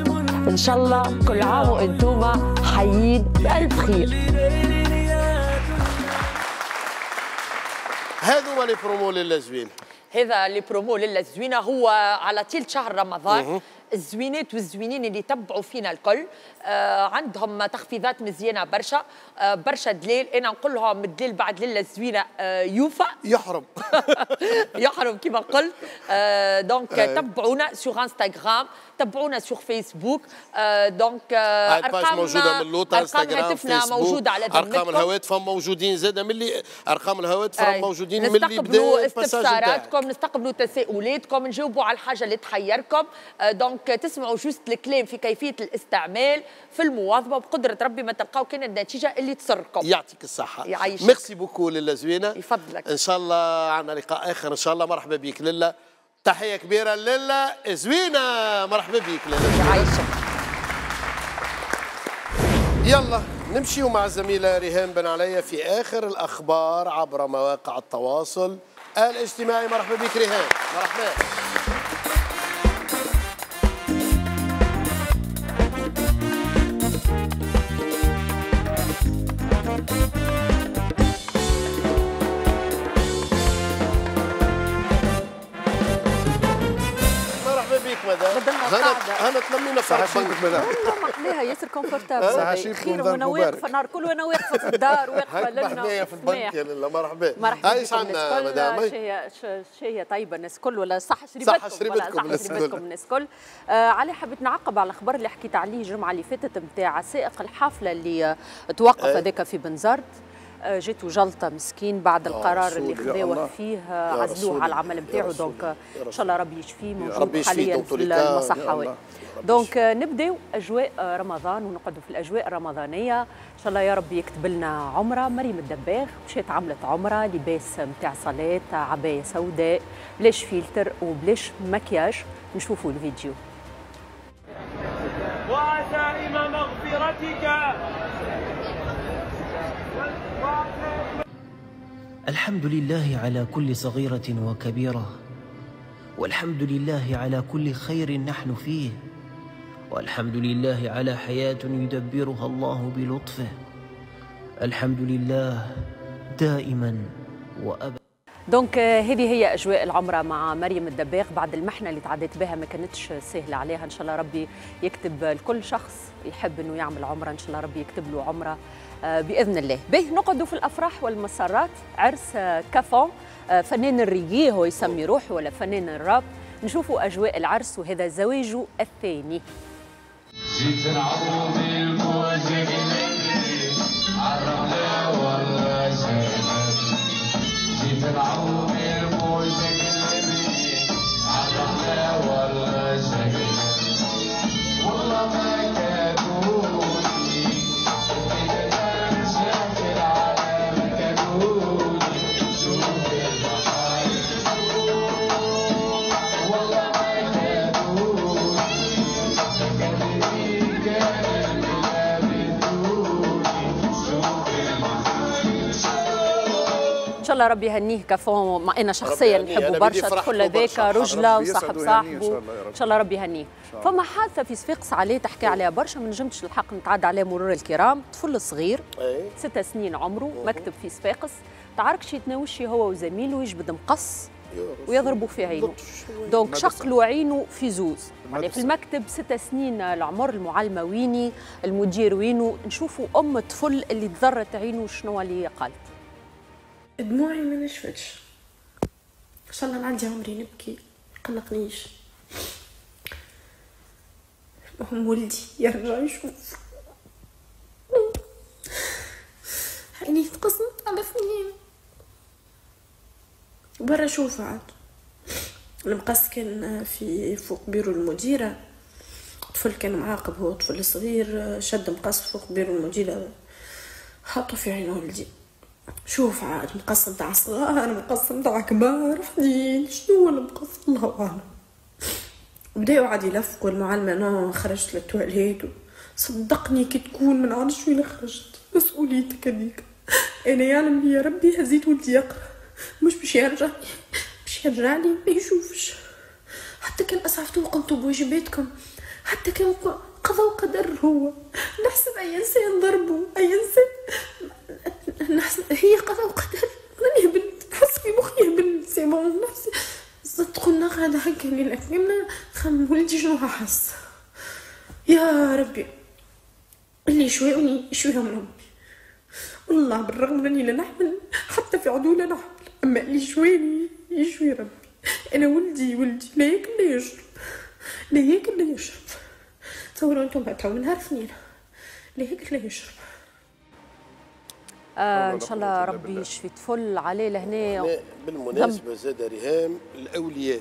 ان شاء الله كل عام وانتوما حيين بالف خير. هذا هو لي برومو لالا زوينه. هذا لي برومو لالا زوينه هو على طيلة شهر رمضان. الزوينات والزوينين اللي تبعوا فينا الكل آه عندهم تخفيضات مزيانه برشا آه برشا دليل. انا نقول لهم الدليل بعد لالا الزوينه آه يوفى يحرم يحرم كما قلت آه دونك آه. تبعونا سوغ انستغرام تبعونا سوغ فيسبوك آه دونك آه ارقام موجوده من لوطا انستغرام هاتفنا موجوده على ارقام الهواتف موجودين زاد ملي ارقام الهواتف آه. موجودين ملي نستقبلوا استفساراتكم نستقبلوا تساؤلاتكم نجاوبوا على الحاجه اللي تحيركم آه دونك تسمعوا جوست الكلام في كيفيه الاستعمال في المواظبه بقدره ربي ما تلقاو كان النتيجه اللي تسركم. يعطيك الصحه يعيشك. ميرسي بوكو لالا زوينه يفضلك. ان شاء الله عندنا لقاء اخر ان شاء الله. مرحبا بك لالا تحيه كبيره لالا زوينه مرحبا بك لالا يعيشك. يلا نمشيو مع الزميله ريهام بن عليا في اخر الاخبار عبر مواقع التواصل الاجتماعي. مرحبا بك ريهام. مرحبا. أنا تلمينا فرق بنك مدام والله مقليها ياسر كومفورتابل خير وانا واقفة نهار كل وانا واقفة في الدار واقفة لنا محنايا في البنك يا لله. مرحبا مرحبا بكم عندنا مدام شهية طيبة الناس كل ولا صح شريبتكم صح شريبتكم الناس كل. علي حبيت نعقب على الخبر اللي حكيت عليه الجمعة اللي فاتت نتاع سائق الحافلة اللي توقف هذاك في بنزرت جاتو جلطه مسكين بعد القرار اللي خذاوه فيه عزلوه على العمل نتاعو دونك ان شاء الله ربي يشفيه موجود حاليا في المصحاوي. دونك نبداو اجواء رمضان ونقعدوا في الاجواء الرمضانيه ان شاء الله يا ربي يكتب لنا عمره. مريم الدباغ مشات عملت عمره لباس نتاع صلاه عبايه سوداء بلاش فلتر وبلاش مكياج. نشوفوا الفيديو. وعزائم مغفرتك. الحمد لله على كل صغيرة وكبيرة، والحمد لله على كل خير نحن فيه، والحمد لله على حياة يدبرها الله بلطفه، الحمد لله دائما وأبدا. دونك هذه هي اجواء العمره مع مريم الدباغ بعد المحنه اللي تعديت بها ما كانتش سهله عليها. ان شاء الله ربي يكتب لكل شخص يحب انه يعمل عمره ان شاء الله ربي يكتب له عمره باذن الله. باهي نقعدوا في الافراح والمسرات. عرس كافون فنان الرييه هو يسمي روحه ولا فنان الراب. نشوفوا اجواء العرس وهذا زواجه الثاني. إن شاء الله ربي يهنيه كفو، مع أنا شخصيا نحبه برشا، تدخل هذاك رجله وصاحب صاحبه، إن شاء الله ربي يهنيه. فما حادثة في صفاقس عليه تحكي عليها برشا، ما نجمتش الحق نتعدى عليها مرور الكرام. طفل صغير ست سنين عمره، مكتب في صفاقس، تعاركش يتناوشي هو وزميله ويجبد مقص ويضربوا في عينه، دونك شقلوا عينه في زوز. يعني في المكتب ست سنين العمر، المعلمه ويني، المدير وينه، نشوفوا ام الطفل اللي تضرت عينه شنو اللي قالت. دموعي ما نشفتش، ان شاء الله نعدي عمري نبكي، قلقنيش، هم ولدي يرجع يشوف عيني تقصنت على فنين برا. شوفوا عاد المقص كان في فوق بيرو المديره، طفل كان معاقب، هو طفل صغير، شد مقص فوق بيرو المديره حطه في عين ولدي. شوف عاد مقص نتاع صغار، مقص نتاع كبار، حدين شنو المقص الله اعلم. بداو عاد يلفقوا، المعلمه انا خرجت للتواليت، صدقني كي تكون ما عرفتش وين خرجت، مسؤوليتك هذيك. انا يعلم بي ربي هزيت ولدي يقرا، مش باش يرجع باش يرجع لي ما يشوفش. حتى كان اسعفتو وقمتو بواجباتكم، حتى كان قضاء وقدر. هو نحسب اي انسان ضربه، اي انسان نحسب هي قضاء وقدر. راني بنت نحس في مخي بنت سي بون، نحس صدقونا غادا هكا ليله كامله خمم ولدي شنو حاس. يا ربي اللي يشويوني يشويهم ربي، والله بالرغم اني لا نحمل حتى في عدوله نحمل، اما اللي يشويني يشوي ربي. انا ولدي ولدي لا ياكل لا يشرب، لا ياكل لا يشرب. تصوروا انتم بعتهم نهار اثنين لا ياكل لا يشرب. آه ان شاء الله ربي يشفي طفل عليه لهنا. بالمناسبه زاد ريهام الاولياء،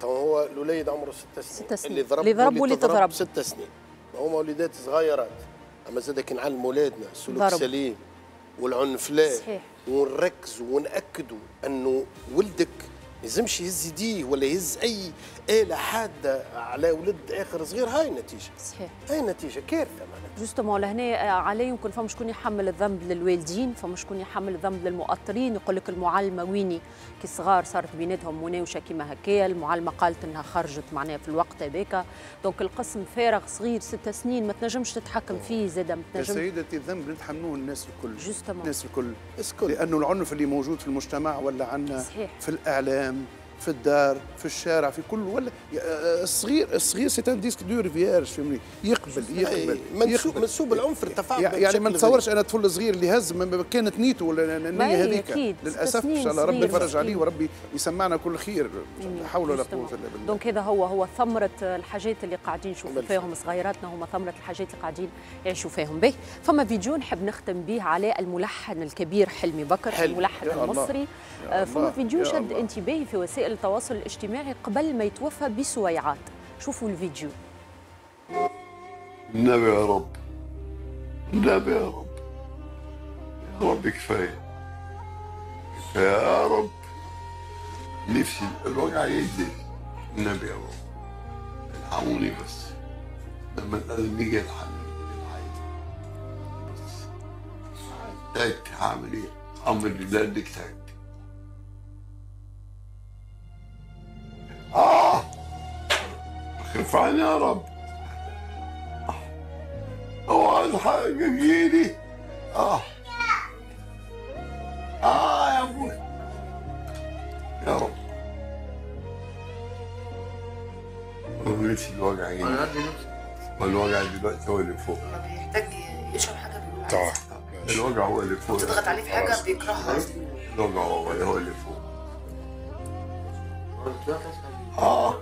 تو هو الوليد عمره ست سنين، ست سنين اللي ضربوا واللي تضرب ست سنين، هما وليدات صغيرات. اما زاد كي نعلم ولادنا السلوك السليم والعنف لا، ونركزوا ونأكدوا انه ولدك ما لازمش يهز يديه ولا يهز اي آلة حادة على ولد اخر صغير. هاي النتيجة صحيح، هاي النتيجة كارثة معناتها. جوستومون لهنا علي يمكن فما شكون يحمل الذنب للوالدين، فما شكون يحمل الذنب للمؤطرين. يقول لك المعلمة ويني كي صغار صارت بيناتهم مناوشة كيما هكايا، المعلمة قالت انها خرجت معناها في الوقت هذاك، دونك القسم فارغ صغير ست سنين ما تنجمش تتحكم فيه. زاد ما تنجمش. يا سيدتي الذنب نتحملوه الناس الكل، جوستومون الناس الكل، لأنه العنف اللي موجود في المجتمع ولا عندنا في الإعلام في الدار في الشارع في كل، ولا الصغير الصغير سي ان ديسك دور فيارج فهمني، يقبل يقبل منسوب العنف ارتفع. يعني ما نتصورش انا طفل صغير اللي هز كانت نيته ولا النيه هذيك، للاسف ان شاء الله ربي يفرج عليه وربي يسمعنا كل خير، لا حول ولا قوه الا بالله. دونك هذا هو هو ثمره الحاجات اللي قاعدين نشوفوا فيهم صغيراتنا، هما ثمره الحاجات اللي قاعدين يعيشوا فيهم. به فما فيديو نحب نختم به على الملحن الكبير حلمي بكر، الملحن المصري، فما فيديو شد انتباهي في وسائل التواصل الاجتماعي قبل ما يتوفى بسويعات. شوفوا الفيديو. النبي يا رب، النبي يا رب، يا رب كفايه كفايه يا رب، نفسي الوجع يدي. النبي يا رب الحقوني بس، لما الألم يجي الحقني بس. تعبت، هعمل ايه؟ امر بلادك تعبت. آه خف عني يا رب، أوعى حاجة تجيلي. آه آه يا أبوي يا رب، وريتي الوجع هنا، والوجع دلوقتي هو اللي فوق، بيحتاج يشرب حاجة بالوجع. الوجع هو اللي فوق، تضغط عليه في حاجة بيكرهها. الوجع هو اللي فوق. آه.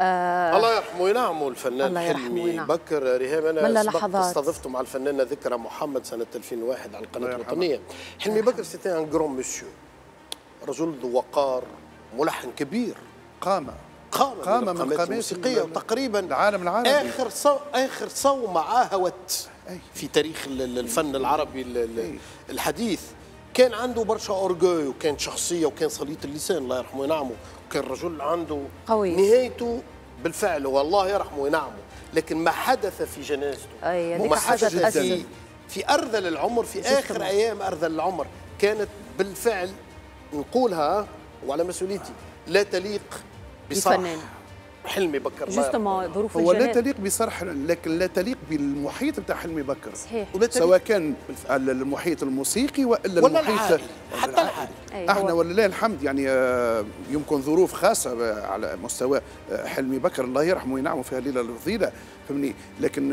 آه. الله يرحمه وينعمه الفنان حلمي بكر. ريهام انا سبقت استضفته مع الفنانه ذكرى محمد سنه ألفين وواحد على القناه الوطنيه. حلمي بكر سيتي ان غران مسيو، رجل ذو وقار، ملحن كبير، قامه قامه قامه من القامات الموسيقيه، وتقريبا العالم العربي اخر صو اخر صو معاه هوت في تاريخ الفن العربي الحديث. كان عنده برشا اورجوي، وكان شخصيه، وكان صليط اللسان الله يرحمه وينعمه. كان رجل عنده قوي. نهايته بالفعل والله يرحمه وينعمه، لكن ما حدث في جنازته وما حدث في, في أرذل العمر، في آخر أيام أرذل العمر، كانت بالفعل نقولها وعلى مسؤوليتي لا تليق بصرح حلمي بكر. جوستومون ظروف الجهاد هو لا تليق بصرح، لكن لا تليق بالمحيط بتاع حلمي بكر. صحيح. سواء كان المحيط الموسيقي والا ولا المحيط العائل. حتى العائل احنا ولله الحمد يعني يمكن ظروف خاصه على مستوى حلمي بكر الله يرحمه وينعمه فيها ليله الفضيله فهمني، لكن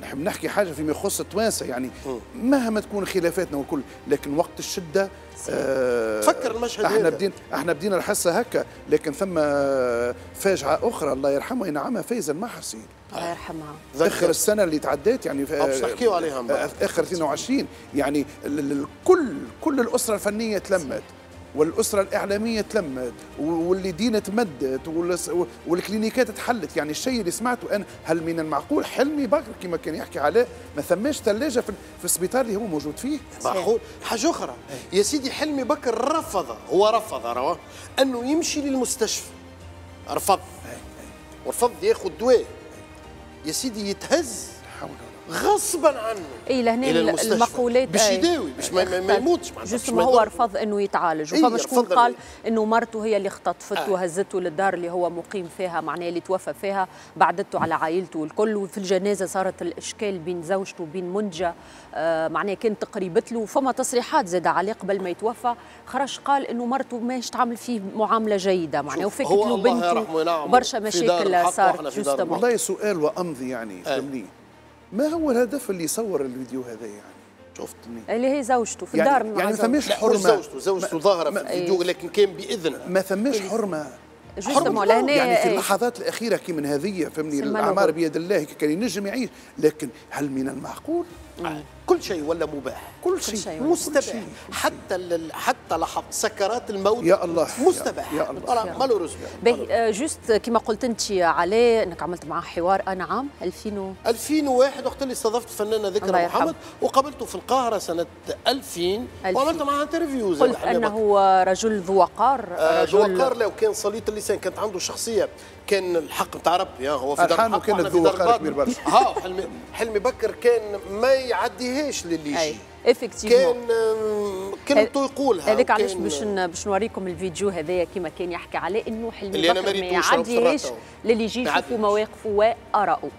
نحب نحكي حاجه فيما يخص التوانسه يعني مهما تكون خلافاتنا والكل، لكن وقت الشده أه تفكر المشهد احنا بدينا احنا بدينا الحصه هكا، لكن ثم فاجعه اخرى الله يرحمها ينعمها فايزه المحرسي الله يرحمها اخر السنه اللي تعدات يعني باش نحكيو عليها اخر اثنين وعشرين يعني الكل كل الاسره الفنيه تلمت والاسره الاعلاميه تلمت والليدين تمدت والكلينيكات تحلت، يعني الشيء اللي سمعته انا هل من المعقول حلمي بكر كما كان يحكي عليه ما ثماش ثلاجه في السبيطار اللي هو موجود فيه؟ معقول؟ حاجه اخرى يا سيدي حلمي بكر رفض، هو رفض رواه انه يمشي للمستشفى، رفض ورفض ياخذ دواء يا سيدي يتهز غصبا عنه اي لهنا المقولات باش يداوي باش ما يموتش معناتها. هو رفض انه يتعالج وفما شكون قال انه مرته هي اللي اختطفته آه. وهزته للدار اللي هو مقيم فيها معناها اللي توفى فيها، بعدته على عائلته والكل، وفي الجنازه صارت الاشكال بين زوجته وبين منجا آه معناها كانت تقريبت له، وفما تصريحات زاد عليه قبل ما يتوفى خرج قال انه مرته ماهيش تعمل فيه معامله جيده معناها وفكت له بنته برشا مشاكل صارت. والله سؤال وامضي يعني فهمني ما هو الهدف اللي صور الفيديو هذا يعني؟ شفتني اللي هي زوجته في الدار يعني, يعني ما ثماش حرمه زوجته زوجته ظاهره في الفيديو لكن كان باذنه ما ثماش حرمه حرمه يعني في اللحظات الاخيره كي من هذه فهمني الاعمار بيد الله كان ينجم يعيش، لكن هل من المعقول؟ مم. كل شيء ولا مباح كل شيء, شيء مستباح حتى حتى لحظة سكرات الموت يا الله مستباح يا الله مالوريزم. باهي جوست كما قلت انت علاء انك عملت معاه حوار انا عام ألفين وواحد وقت اللي استضفت الفنانه ذكرى محمد وقابلته في القاهره سنه ألفين وعملت معاه انترفيوز. قلت انه رجل ذو وقار آه ذو وقار لو كان سليط اللسان كانت عنده شخصيه كان الحق نتاع ربي هو في دار الحق كانت ذو وقار كبير برشا. ها حلمي حلمي بكر كان ما يعديهاش للي يجي كان كلمته يقولها. هذاك علاش باش باش نوريكم الفيديو هذايا كما كان يحكي عليه انه حلمي بكر ما يعديهاش للي يجي يشوفوا مواقفه وآراءه.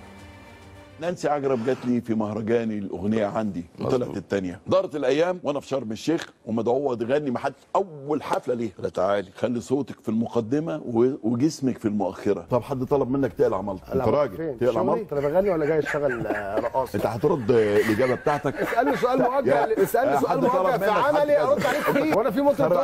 نانسي عجرب جات لي في مهرجاني الاغنيه عندي وطلعت الثانيه، دارت الايام وانا في شرم الشيخ ومدعوه تغني ما حدش اول حفله ليها. لا تعالي خلي صوتك في المقدمه وجسمك في المؤخره. طب حد طلب منك تقلع ملط؟ انت راجل تقلع ملط؟ انا بغني ولا جاي اشتغل رقاص؟ انت هترد الاجابه بتاعتك؟ اسالني سؤال مواجهه اسالني سؤال مواجهه في عملي ارد عليك فيه. وانا في مطرب تقول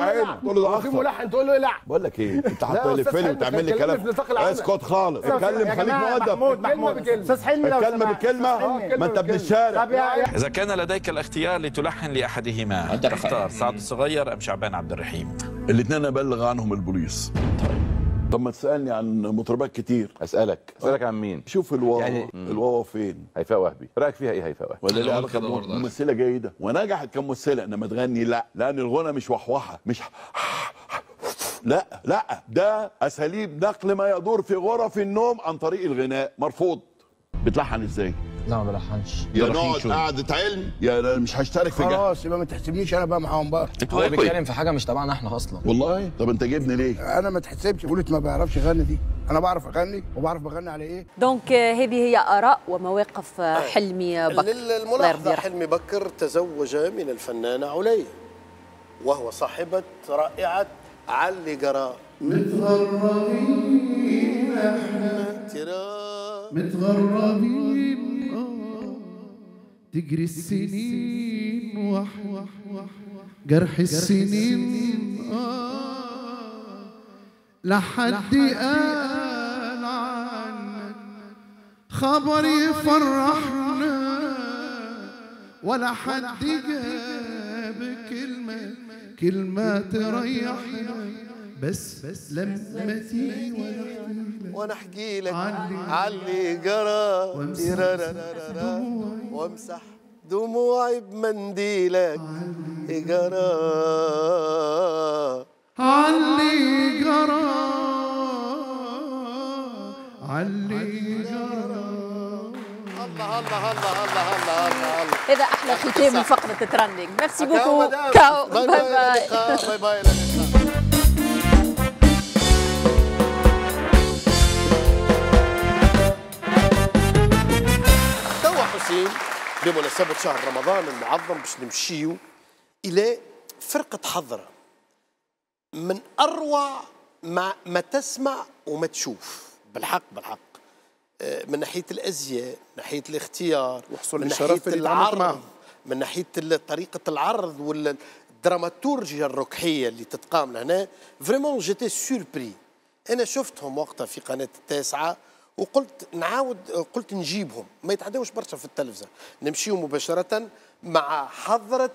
له لعب؟ في ملحن تقول له العب؟ بقول لك ايه انت هتلفني وتعمل لي كلام؟ اسكت خالص اتكلم خليك مؤدب. استاذ حلمي بالكلمة ما انت ابن الشارع. اذا كان لديك الاختيار لتلحن لاحدهما تختار سعد الصغير ام شعبان عبد الرحيم؟ الاثنين ابلغ عنهم البوليس. طب ما تسالني عن مطربات كتير. اسالك اسالك عن مين؟ شوف الواو يعني الواو فين؟ هيفاء وهبي رايك فيها ايه هيفاء وهبي؟ ولا لا كم ممثله جيده ونجحت كممثله، انما تغني لا، لان الغنى مش وحوحه مش لا لا ده اساليب نقل ما يدور في غرف النوم عن طريق الغناء مرفوض. بتلحن ازاي؟ لا ما بلحنش يا نقعد قعدة علم يا أنا مش هشترك في جهة. خلاص يبقى ما تحسبنيش انا بقى معاهم بقى. هو بيتكلم في حاجه مش تبعنا احنا اصلا والله. طب انت جايبني ليه؟ انا ما تحسبش قلت ما بعرفش اغني دي، انا بعرف اغني وبعرف بغني على ايه. دونك هذه هي اراء ومواقف حلمي بكر. للملاحظه حلمي بكر تزوج من الفنانه عليا وهو صاحبه رائعه علي جراء. متغربين احنا متغربين تجري السنين وح جرح السنين لحد قال عنك خبر يفرحنا ولا حد جاب كلمة كلمة تريحنا بس لما تيجي وانا احكي لك علي جرى وامسح دموعي بمنديلك جرى علي جرى علي جرى. الله الله الله الله الله الله. هذا أحلى ختام من فقرة ترنينغ. ميرسي بوكو. كاو. باي باي. باي باي. توا حسين بمناسبة شهر رمضان المعظم باش نمشيو إلى فرقة حضرة من أروع ما ما تسمع وما تشوف بالحق بالحق. من ناحية الأزياء، من ناحية الاختيار، من ناحية العرض، من ناحية طريقة العرض والدراماتورجيا الركحية اللي تتقام هنا، فريمون جيتي سوربري. أنا شفتهم وقتها في قناة التاسعة وقلت نعاود قلت نجيبهم، ما يتعداوش برشا في التلفزة، نمشيو مباشرة مع حضرة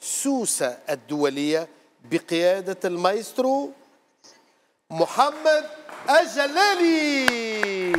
سوسة الدولية بقيادة المايسترو محمد الجلالي.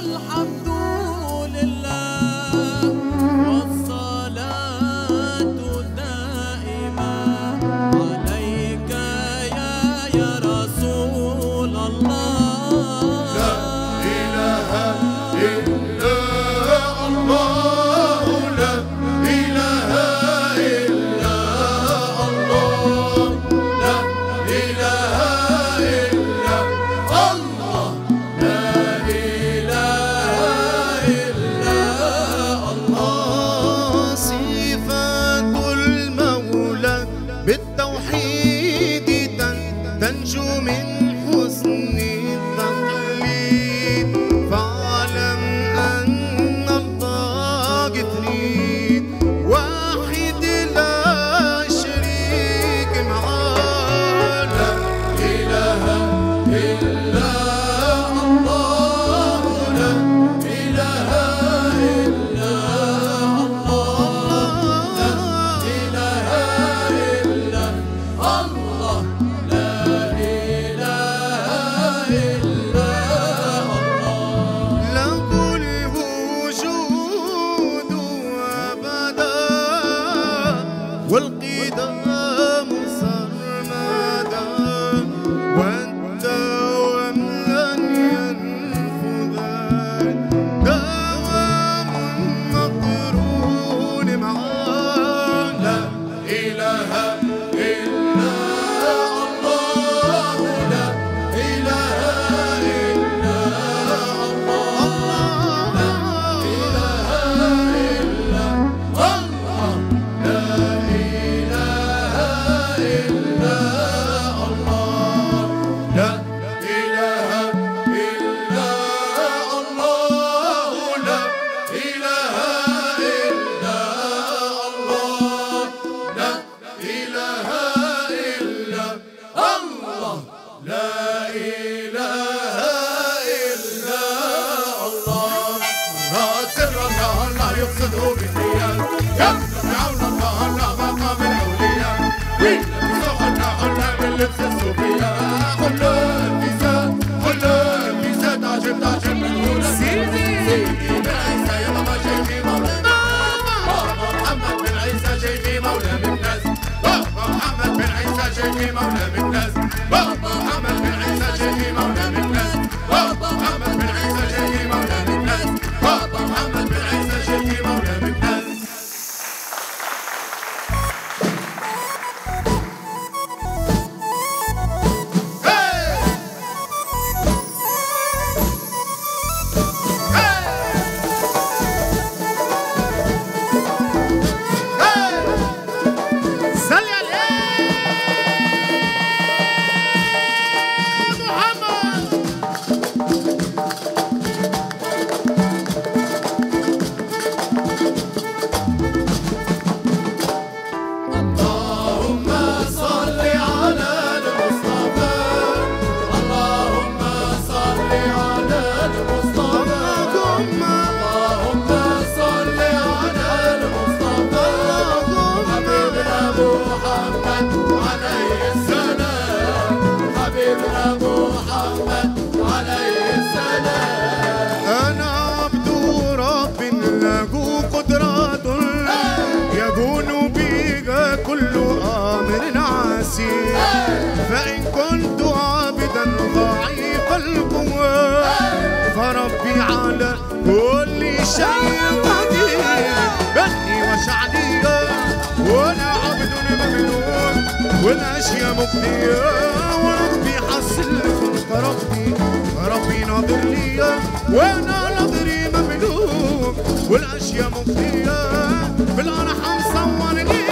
والحمد لله والصلاة القوة، فربي على كل شيء قدير. بني وشعبية وأنا عبد مملوك والأشياء مغنية، وربي حسلكم فربي فربي ناظر ليا وأنا نظري مملوك والأشياء مغنية بالأرحام صورني.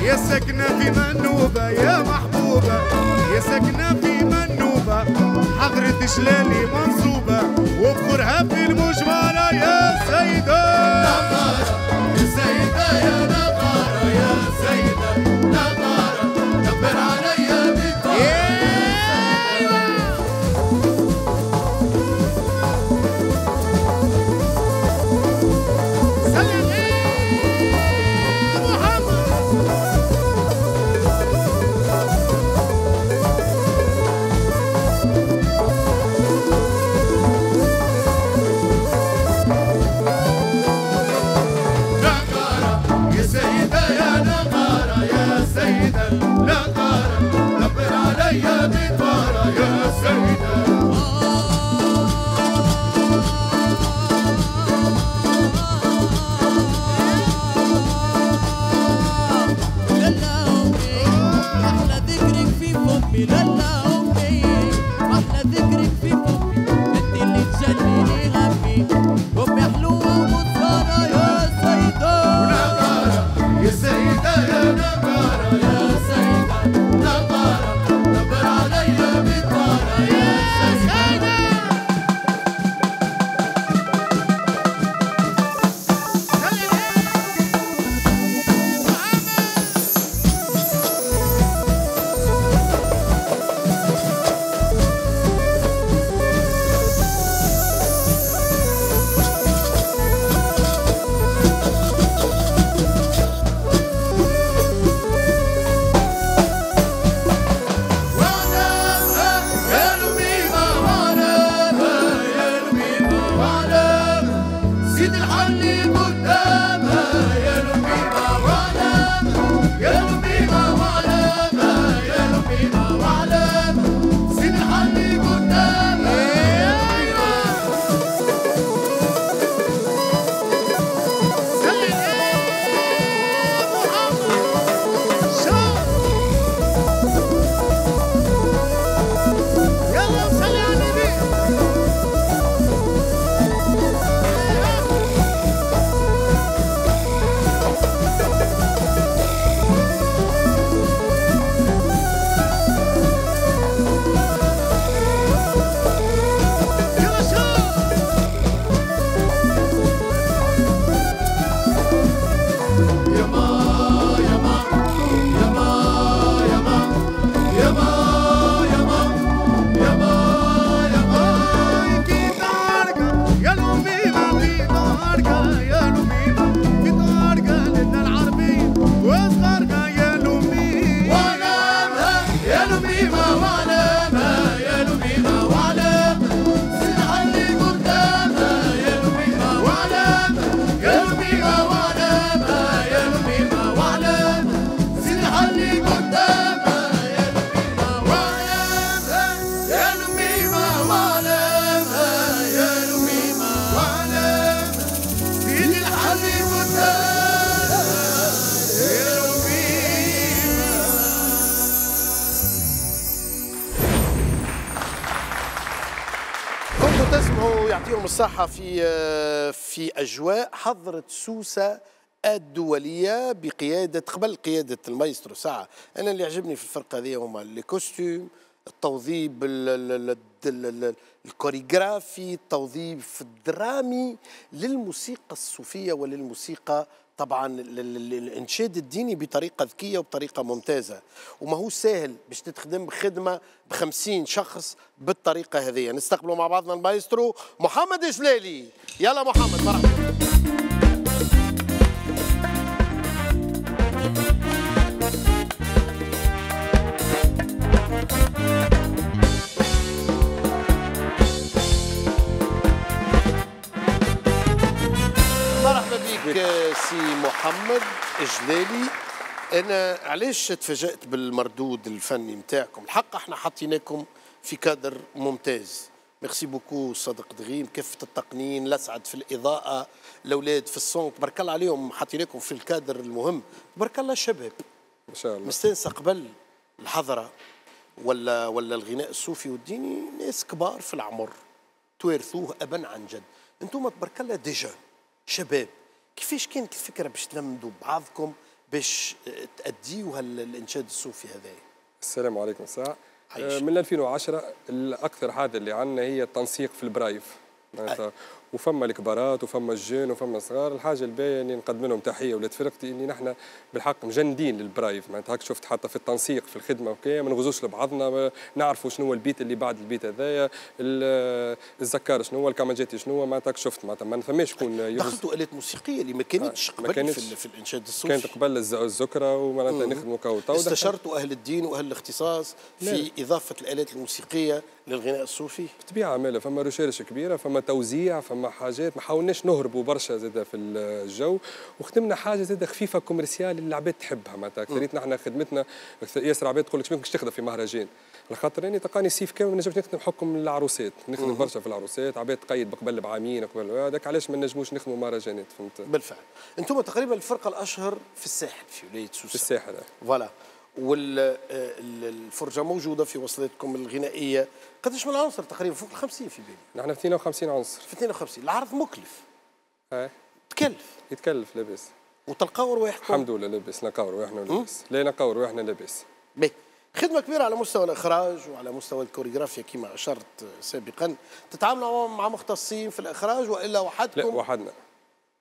يا سيدة يا يعطيهم الصحة في في أجواء حضرت سوسة الدولية بقيادة قبل قيادة المايسترو ساعة. أنا اللي عجبني في الفرقة هذه هما الكوستيم، التوظيب الكوريغرافي، التوظيف الدرامي للموسيقى الصوفية وللموسيقى طبعا الانشاد الديني بطريقه ذكيه وبطريقه ممتازه، وما هو سهل باش تتخدم خدمه ب خمسين شخص بالطريقه هذه. نستقبلوا مع بعضنا المايسترو محمد الجلالي. يلا محمد مرحبا. سي محمد جلالي، انا علاش تفاجأت بالمردود الفني نتاعكم؟ الحق احنا حطيناكم في كادر ممتاز. ميرسي بوكو صدق دغيم، كافة التقنيين، لسعد في الإضاءة، الأولاد في الصون، تبارك الله عليهم، حطيناكم في الكادر المهم. تبارك الله شباب ما شاء الله، مستانسة قبل الحضرة ولا ولا الغناء الصوفي والديني، ناس كبار في العمر توارثوه أبا عن جد. أنتم تبارك الله ديجا شباب، كيفاش كانت الفكره باش تلمدوا بعضكم باش تأديوا هالانشاد الصوفي هذايا؟ السلام عليكم ساعة. من ألفين وعشرة الاكثر حاجه اللي عندنا هي التنسيق في البرايف، وفما الكبارات وفما الجين وفما الصغار. الحاجه الباهيه اللي نقدم لهم تحيه ولاد فرقتي اني نحن بالحق مجندين للبرايف، معناتها هاك شفت حتى في التنسيق في الخدمه وكي ما نغزوش لبعضنا، نعرفوا شنو هو البيت اللي بعد البيت هذايا، الزكار شنو هو، الكمانجاتي شنو هو، معناتها هاك شفت معناتها ما فماش شكون. دخلتوا الات موسيقيه اللي ما كانتش قبل في, في الانشاد الصوفي، كانت قبل الزكره ومعناتها نخدموا كاو. استشرتوا اهل الدين واهل الاختصاص في اضافه الالات الموسيقيه للغناء الصوفي؟ بطبيعه مالا فما ريشيرش كبيره، فما توزيع، فما حاجات، ما حاولناش نهربوا برشا زاده في الجو، وخدمنا حاجه زاده خفيفه كوميرسيال اللي العباد تحبها. معناتها اكثريتنا احنا خدمتنا ياسر عباد تقول لك ما كنتش تخدم في مهرجان، على خاطر راني تلقاني السيف كامل ما نجمش نخدم بحكم العروسات، نخدم برشا في العروسات، عباد تقيد بقبل بعامين وقبل هذاك، علاش ما نجموش نخدموا مهرجانات. فهمت؟ بالفعل. انتم تقريبا الفرقه الاشهر في الساحل، في ولايه سوسه في الساحل فوالا، والفرجه موجوده في وصلتكم الغنائيه. قداش من عنصر تقريبا؟ فوق ال خمسين في بالي. نحن في اثنين وخمسين عنصر. في اثنين وخمسين. العرض مكلف. ايه. تكلف. يتكلف لاباس. وتلقاو رواحكم؟ الحمد لله لاباس، نلقاو رواحنا لاباس. لا نلقاو رواحنا لاباس. باهي. خدمه كبيره على مستوى الاخراج وعلى مستوى الكوريغرافيا كما اشرت سابقا، تتعاملوا مع مختصين في الاخراج والا وحدكم؟ لا وحدنا.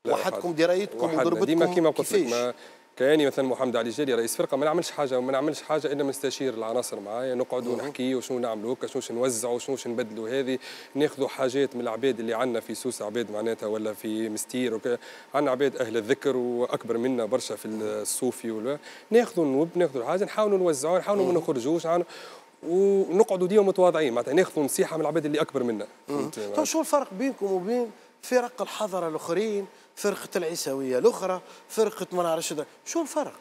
لا وحدكم درايتكم وضربتكم ديما كما قلت لك. كاني مثلا محمد علي جالي رئيس فرقه ما نعملش حاجه ما نعملش حاجه الا نستشير العناصر معايا، نقعدوا نحكيوا شنو نعملوا هكا، شنو نوزعوا، شنو نبدلوا هذه، ناخذوا حاجات من العباد اللي عندنا في سوس، عباد معناتها ولا في مستير وكذا، عندنا عباد اهل الذكر واكبر منا برشا في الصوفي، ناخذوا نوب ناخذوا الحاجه نحاولوا نوزعوها، نحاولوا ما نخرجوش، ونقعدوا ديما متواضعين، معناتها ناخذوا نصيحه من العباد اللي اكبر منا. تو شو الفرق بينكم وبين فرق الحضره الاخرين، فرقه العيساويه الاخرى، فرقه ما نعرفش، شو الفرق؟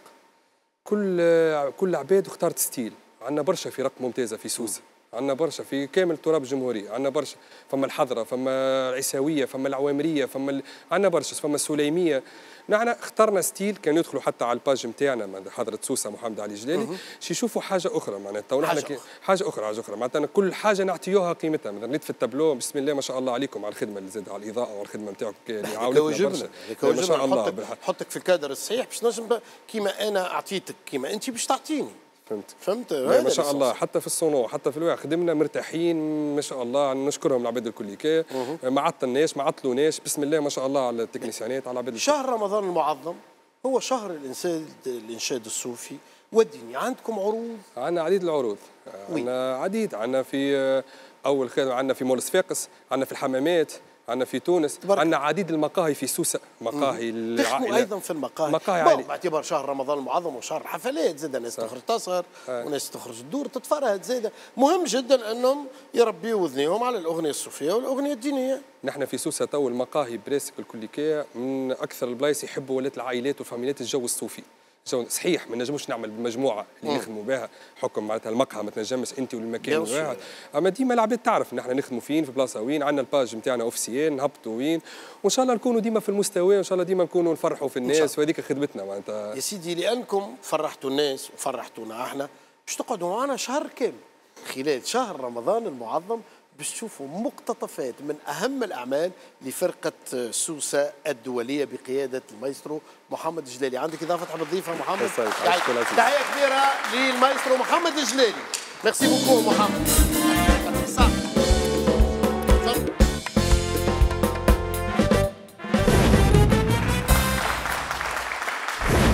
كل كل عباد اختارت ستيل. عندنا برشا فرق ممتازه في سوسه، عندنا برشا في كامل تراب الجمهوريه، عندنا برشا، فما الحضره، فما العيساويه، فما العوامريه، فما ال... عندنا برشا، فما السليميه. نحن اخترنا ستيل كان يدخلوا حتى على الباج نتاعنا حضره سوسه محمد علي جلالي شي يشوفوا حاجه اخرى، معناتها حاجه اخرى حاجه اخرى, حاجة أخرى. معناتها كل حاجه نعطيوها قيمتها. مثلا نيت في التابلو بسم الله ما شاء الله عليكم على الخدمه اللي زاد على الاضاءه وعلى الخدمه نتاعكم اللي عاونتنا برشا ما شاء الله. نحطك في الكادر الصحيح باش نجم كيما انا اعطيتك كيما انت باش تعطيني. فهمت فهمت ما شاء الله. حتى في الصنوع حتى في الواقع خدمنا مرتاحين ما شاء الله، نشكرهم العباد الكل كي ما عطلناش ما عطلوناش بسم الله ما شاء الله على التكنيسيانات على العباد. شهر رمضان المعظم هو شهر الانسان الانشاد الصوفي والديني. عندكم عروض؟ عندنا عديد العروض، عندنا عديد، عندنا في اول خير، عندنا في مول صفاقس، عندنا في الحمامات، عندنا في تونس، عندنا عديد المقاهي في سوسة، مقاهي العائلة ايضا في المقاهي، مقاهي عالية باعتبار شهر رمضان المعظم وشهر الحفلات، زاد الناس تخرج تسهر وناس تخرج تدور تتفرهد، زاد مهم جدا انهم يربيوا اذنيهم على الاغنيه الصوفيه والاغنيه الدينيه. نحن في سوسة تو المقاهي براسك الكليكيه من اكثر البلايص يحبوا ولات العائلات والفاميلات الجو الصوفي. صحيح ما نجموش نعمل بالمجموعه اللي نخدموا بها حكم معناتها المقهى ما تنجمش انت والمكان واحد، اما ديما العباد تعرف نحن نخدموا فين في بلاصه وين، عندنا الباج نتاعنا اوفيسيال نهبطوا وين، وان شاء الله نكونوا ديما في المستوى، وان شاء الله ديما نكونوا نفرحوا في الناس، وهذيك خدمتنا معناتها. يا سيدي لانكم فرحتوا الناس وفرحتونا احنا، باش تقعدوا معنا شهر كامل خلال شهر رمضان المعظم باش تشوفوا مقتطفات من اهم الاعمال لفرقه سوسه الدوليه بقياده المايسترو محمد الجلالي. عندك اضافه تحب تضيفها محمد؟ تحيه كبيره للمايسترو محمد الجلالي. ميرسي بوكو محمد.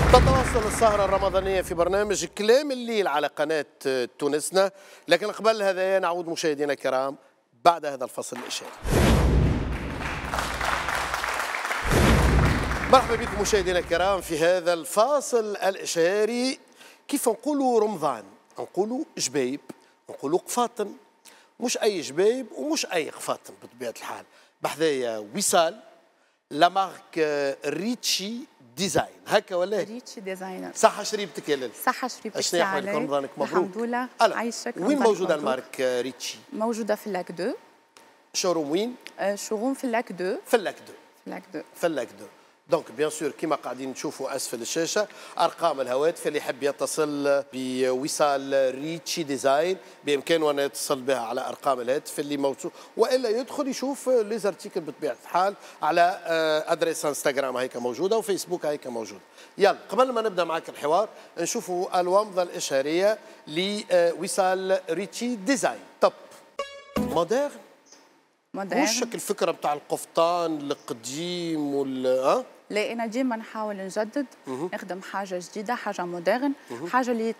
تتواصل السهرة الرمضانية في برنامج كلام الليل على قناة تونسنا، لكن قبل هذا نعود مشاهدينا الكرام بعد هذا الفصل الإشارة. مرحبا بكم مشاهدينا الكرام في هذا الفاصل الإشاري. كيف نقولوا رمضان؟ نقولوا جبايب، نقولوا قفاطن، مش أي جبايب ومش أي قفاطن بطبيعة الحال. بحذايا وصال لامارك ريتشي ديزاين، هكا ولا ريتشي ديزاينر. صحة شريبتك يا ليلى. صحة شريبتك. شنو يحوالك رمضانك مبروك؟ الحمد لله عايشك. وين موجودة المارك ريتشي؟ موجودة في اللاك دو. شوروم وين؟ شوروم في اللاك دو. في اللاك دو. في اللاك دو. في اللاك دو. دونك بيان سور كيما قاعدين نشوفوا اسفل الشاشه ارقام الهواتف اللي يحب يتصل بوصال ريتشي ديزاين بامكانه ان يتصل بها على ارقام الهاتف اللي موصول، والا يدخل يشوف ليزارتيكل بطبيعه الحال على ادريس انستغرام هيك موجوده وفيسبوك هيك موجود. يلا قبل ما نبدا معك الحوار نشوفوا الومضه الاشهاريه لوصال ريتشي ديزاين. طب مودير مودير وشك الفكره بتاع القفطان القديم وال ها؟ لا انا ديما نحاول نجدد، نخدم حاجه جديده، حاجه مودرن، حاجه اللي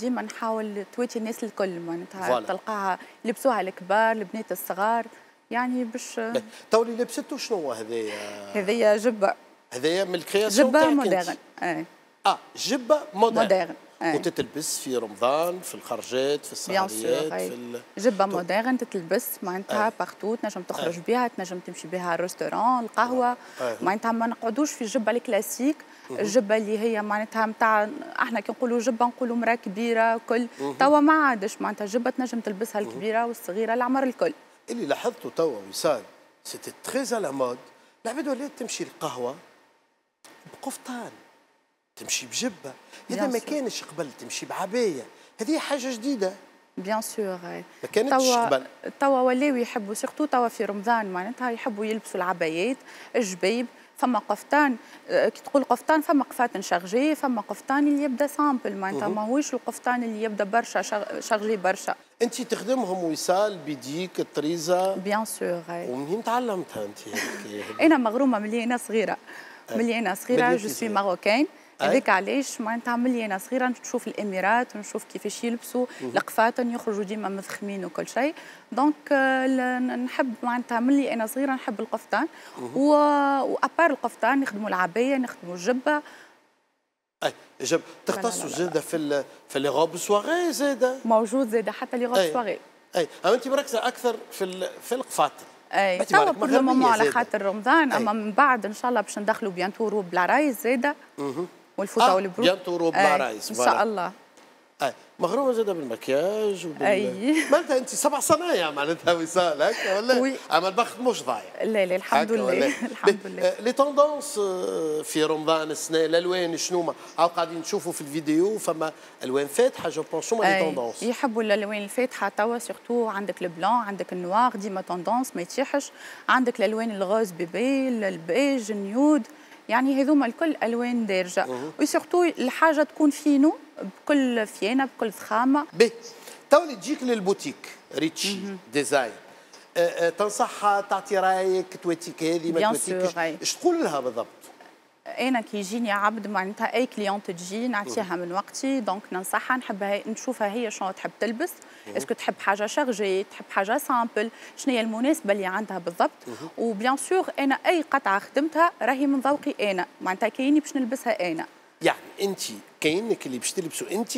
ديما نحاول تواتي الناس الكل معناتها تلقاها لبسوها الكبار البنات الصغار يعني باش تو اللي لبسته شنو هذايا؟ هذايا جبه، هذايا من الكرياسيون جبه مودرن. اه اه جبه مودرن وتتلبس في رمضان في الخرجات في السهريات في ال... جبه موديرن تتلبس معناتها آه. باغتو تنجم تخرج آه. بها، تنجم تمشي بها الريستوران القهوه آه. معناتها ما نقعدوش في الجبه الكلاسيك، الجبه اللي هي معناتها نتاع احنا كي نقولوا جبه نقولوا مراه كبيره كل توا ما عادش معناتها جبه تنجم تلبسها الكبيره والصغيره العمر الكل. اللي لاحظته توا وصال سيتي تري على مود العباد ولات تمشي القهوه بقفطان تمشي بجبه، هذا ما كانش قبل، تمشي بعبايه، هذه حاجه جديده. بيان سور ما كانتش قبل. توا ولاو يحبوا سيرتو توا في رمضان معناتها يحبوا يلبسوا العبايات، الجبايب، فما قفطان، كي تقول قفطان فما قفاطن شارجي، فما قفطان اللي يبدا سامبل معناتها ماهوش القفطان اللي يبدا برشا شارجي برشا. انت تخدمهم وصال بيديك الطريزه؟ بيان سور. ومنين تعلمتها انت؟ انا مغرومه ملي انا صغيره، ملي انا صغيره جو سوي ماروكان. هذاك علاش معناتها ملي انا صغيره نشوف الاميرات ونشوف كيفاش يلبسوا القفاطن يخرجوا ديما مفخمين وكل شيء، دونك نحب معناتها ملي انا صغيره نحب القفطان وابار القفطان نخدموا العبايه نخدموا الجبه. اي جبه تختصوا زاده في ال في لي روب سواري زاده موجود زاده حتى لي روب سواري. اي انت مركزه اكثر في في القفاطن. اي توا بور لو مومون على خاطر رمضان، اما من بعد ان شاء الله باش ندخلوا بيانتو روب بالعرايس زاده والفوطه آه والبروك بيانتو روب العرايس ان شاء الله. اي مغرومه زاده بالمكياج وبال اي معناتها انت سبع صنايع معناتها وصال هكا ولا وي. اما البخت مش ضايع. لا لا الحمد لله الحمد لله. لي توندونس في رمضان السنه الالوان شنوما؟ او قاعدين نشوفوا في الفيديو فما الوان فاتحه جو بونس شنوما لي توندونس؟ يحبوا الالوان الفاتحه توا سيرتو عندك البلون عندك النوار ديما توندونس ما يتيحش، عندك الالوان الغوز بيبي البيج النيود يعني هذوما الكل الوان دارجه وسيرتو الحاجه تكون فينو بكل فيانه بكل ضخامه. باهي تو اللي تجيك للبوتيك ريتشي ديزاين تنصحها تعطي رايك تواتيك هذه ما تواتيكش، اش تقول لها بالضبط؟ انا كي يجيني عبد معناتها اي كليونت تجي نعطيها من وقتي، دونك ننصحها، نحبها نشوفها هي شنو تحب تلبس، اسكو تحب حاجه شارجي، تحب حاجه سامبل، شنو هي المناسبه اللي عندها بالضبط. وبيان سور انا اي قطعه خدمتها راهي من ذوقي انا، معناتها كايني باش نلبسها انا. يعني انت كاينك اللي باش تلبسوا انت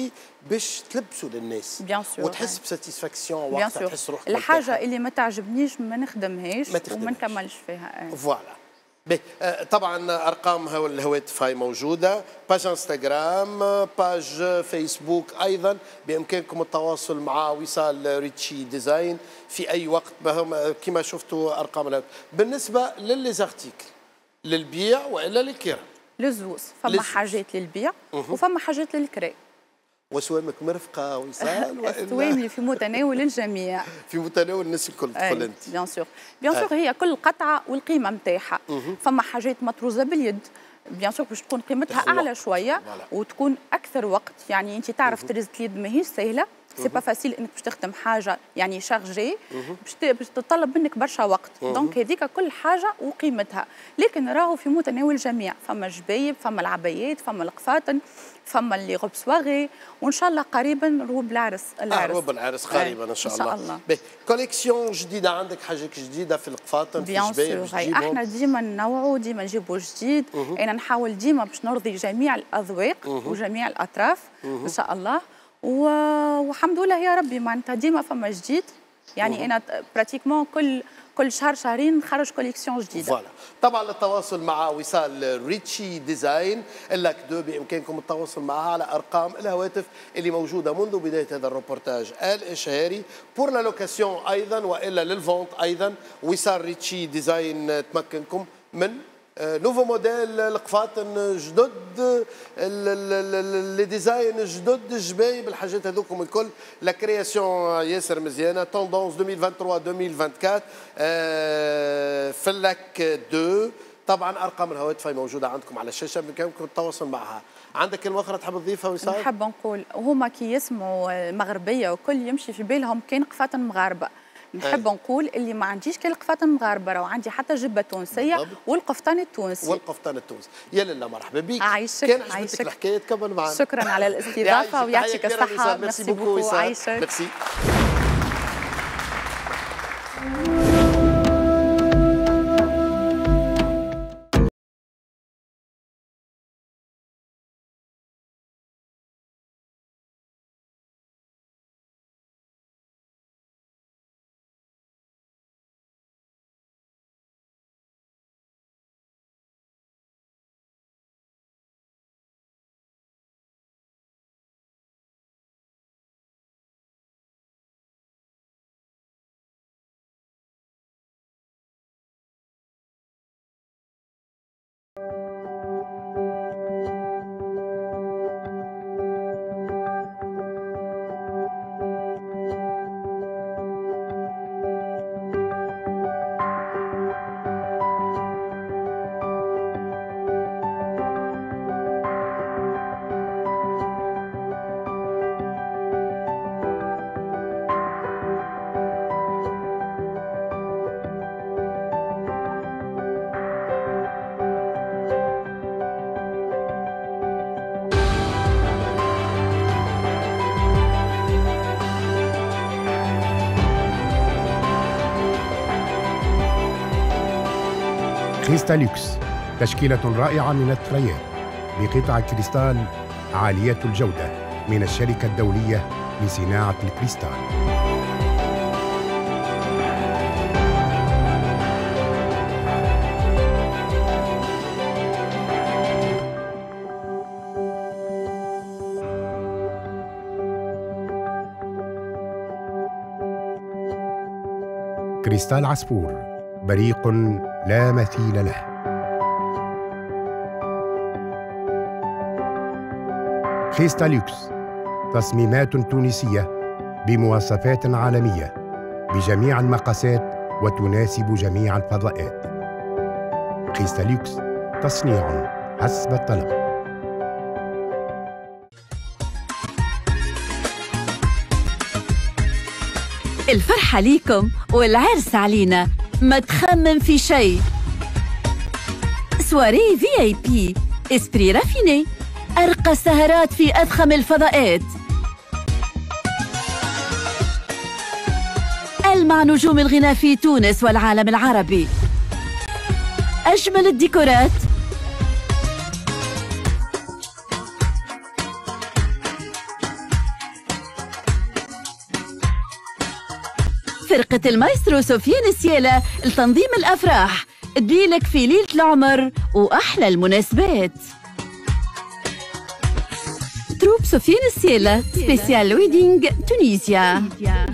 باش تلبسوا للناس وتحس بساتيسفاكسيون وقتها، تحس روحك الحاجه اللي ما تعجبنيش ما نخدمهاش وما نكملش فيها. فوالا. طبعا ارقامها والهواتف هاي موجوده، باج انستغرام، باج فيسبوك، ايضا بامكانكم التواصل مع وصال ريتشي ديزاين في اي وقت كما شفتوا ارقام الهواتف. بالنسبه للزارتيكل للبيع والا للكرا؟ للزوز، فما حاجات للبيع وفما حاجات للكرا. وسوامك مرفقه وصال؟ سوامي في متناول الجميع. في متناول الناس الكل تدخل انت. بيان سور، بيان سور هي كل قطعه والقيمه نتاعها، فما حاجات مطروزه باليد، بيان سور باش تكون قيمتها اعلى شويه وتكون اكثر وقت، يعني انت تعرف ترزة اليد ماهيش سهله، سي با فاسيل انك باش تخدم حاجه يعني شارجي باش تطلب منك برشا وقت، دونك هذيك كل حاجه وقيمتها، لكن راهو في متناول الجميع، فما الجبايب، فما العبايات، فما القفاطن، فما اللي غوب سواغي، وان شاء الله قريبا روب العرس. العرس اه روب العرس قريبا ان شاء الله. ان شاء الله. باهي كوليكسيون جديده عندك، حاجه جديده في القفاطن في الجبايب؟ احنا ديما ننوعوا، ديما نجيبوا جديد، انا نحاول ديما باش نرضي جميع الاذواق وجميع الاطراف ان شاء الله، والحمد لله يا ربي معناتها ديما فما جديد، يعني مم. انا براتيكمون كل كل شهر شهرين نخرج كوليكسيون جديده. فوالا، طبعا للتواصل مع وصال ريتشي ديزاين لاك دو بامكانكم التواصل معها على ارقام الهواتف اللي موجوده منذ بدايه هذا الروبورتاج الاشهاري. بور لا لوكاسيون ايضا والا للفونت ايضا، وصال ريتشي ديزاين تمكنكم من نوفو موديل القفاطن جدد، لي ديزاين جدد، الجبايب، الحاجات هذوكم الكل، لا كرياسيون ياسر مزيانه، توندونس ألفين وثلاثة وعشرين ألفين وأربعة وعشرين في اللاك اثنين. طبعا ارقام الهواتف موجوده عندكم على الشاشه، بامكانكم التواصل معها. عندك كلمه اخرى تحب تضيفها وسام؟ نحب نقول هما كي يسمعوا مغربيه وكل يمشي في بالهم كان قفاطن مغاربه. نحب نقول اللي ما عنديش كان قفاطن مغاربه، راه عندي حتى جبه تونسيه والقفطان التونسي. والقفطان التونسي. يا لله مرحبا بك. عايشك كان عجبتك الحكايه تكمل معنا. شكرا على الاستضافه ويعطيك الصحه. ميرسي بوكو. عايشك. ميرسي. كريستالوكس تشكيلة رائعة من الطريان بقطع كريستال عالية الجودة من الشركة الدولية لصناعة الكريستال. كريستال عصفور بريق لا مثيل له. كريستالوكس تصميمات تونسية بمواصفات عالمية بجميع المقاسات وتناسب جميع الفضاءات. كريستالوكس تصنيع حسب الطلب. الفرحة ليكم والعرس علينا، ما تخمم في شيء. سواري في اي بي إسبري رافيني، أرقى السهرات في أضخم الفضاءات. مع نجوم الغناء في تونس والعالم العربي، أجمل الديكورات، فرقة المايسترو سفيان السيالة لتنظيم الأفراح، تبيلك في ليلة العمر وأحلى المناسبات. تروب سفيان السيالة سبيسيال ويدينغ تونيزيا.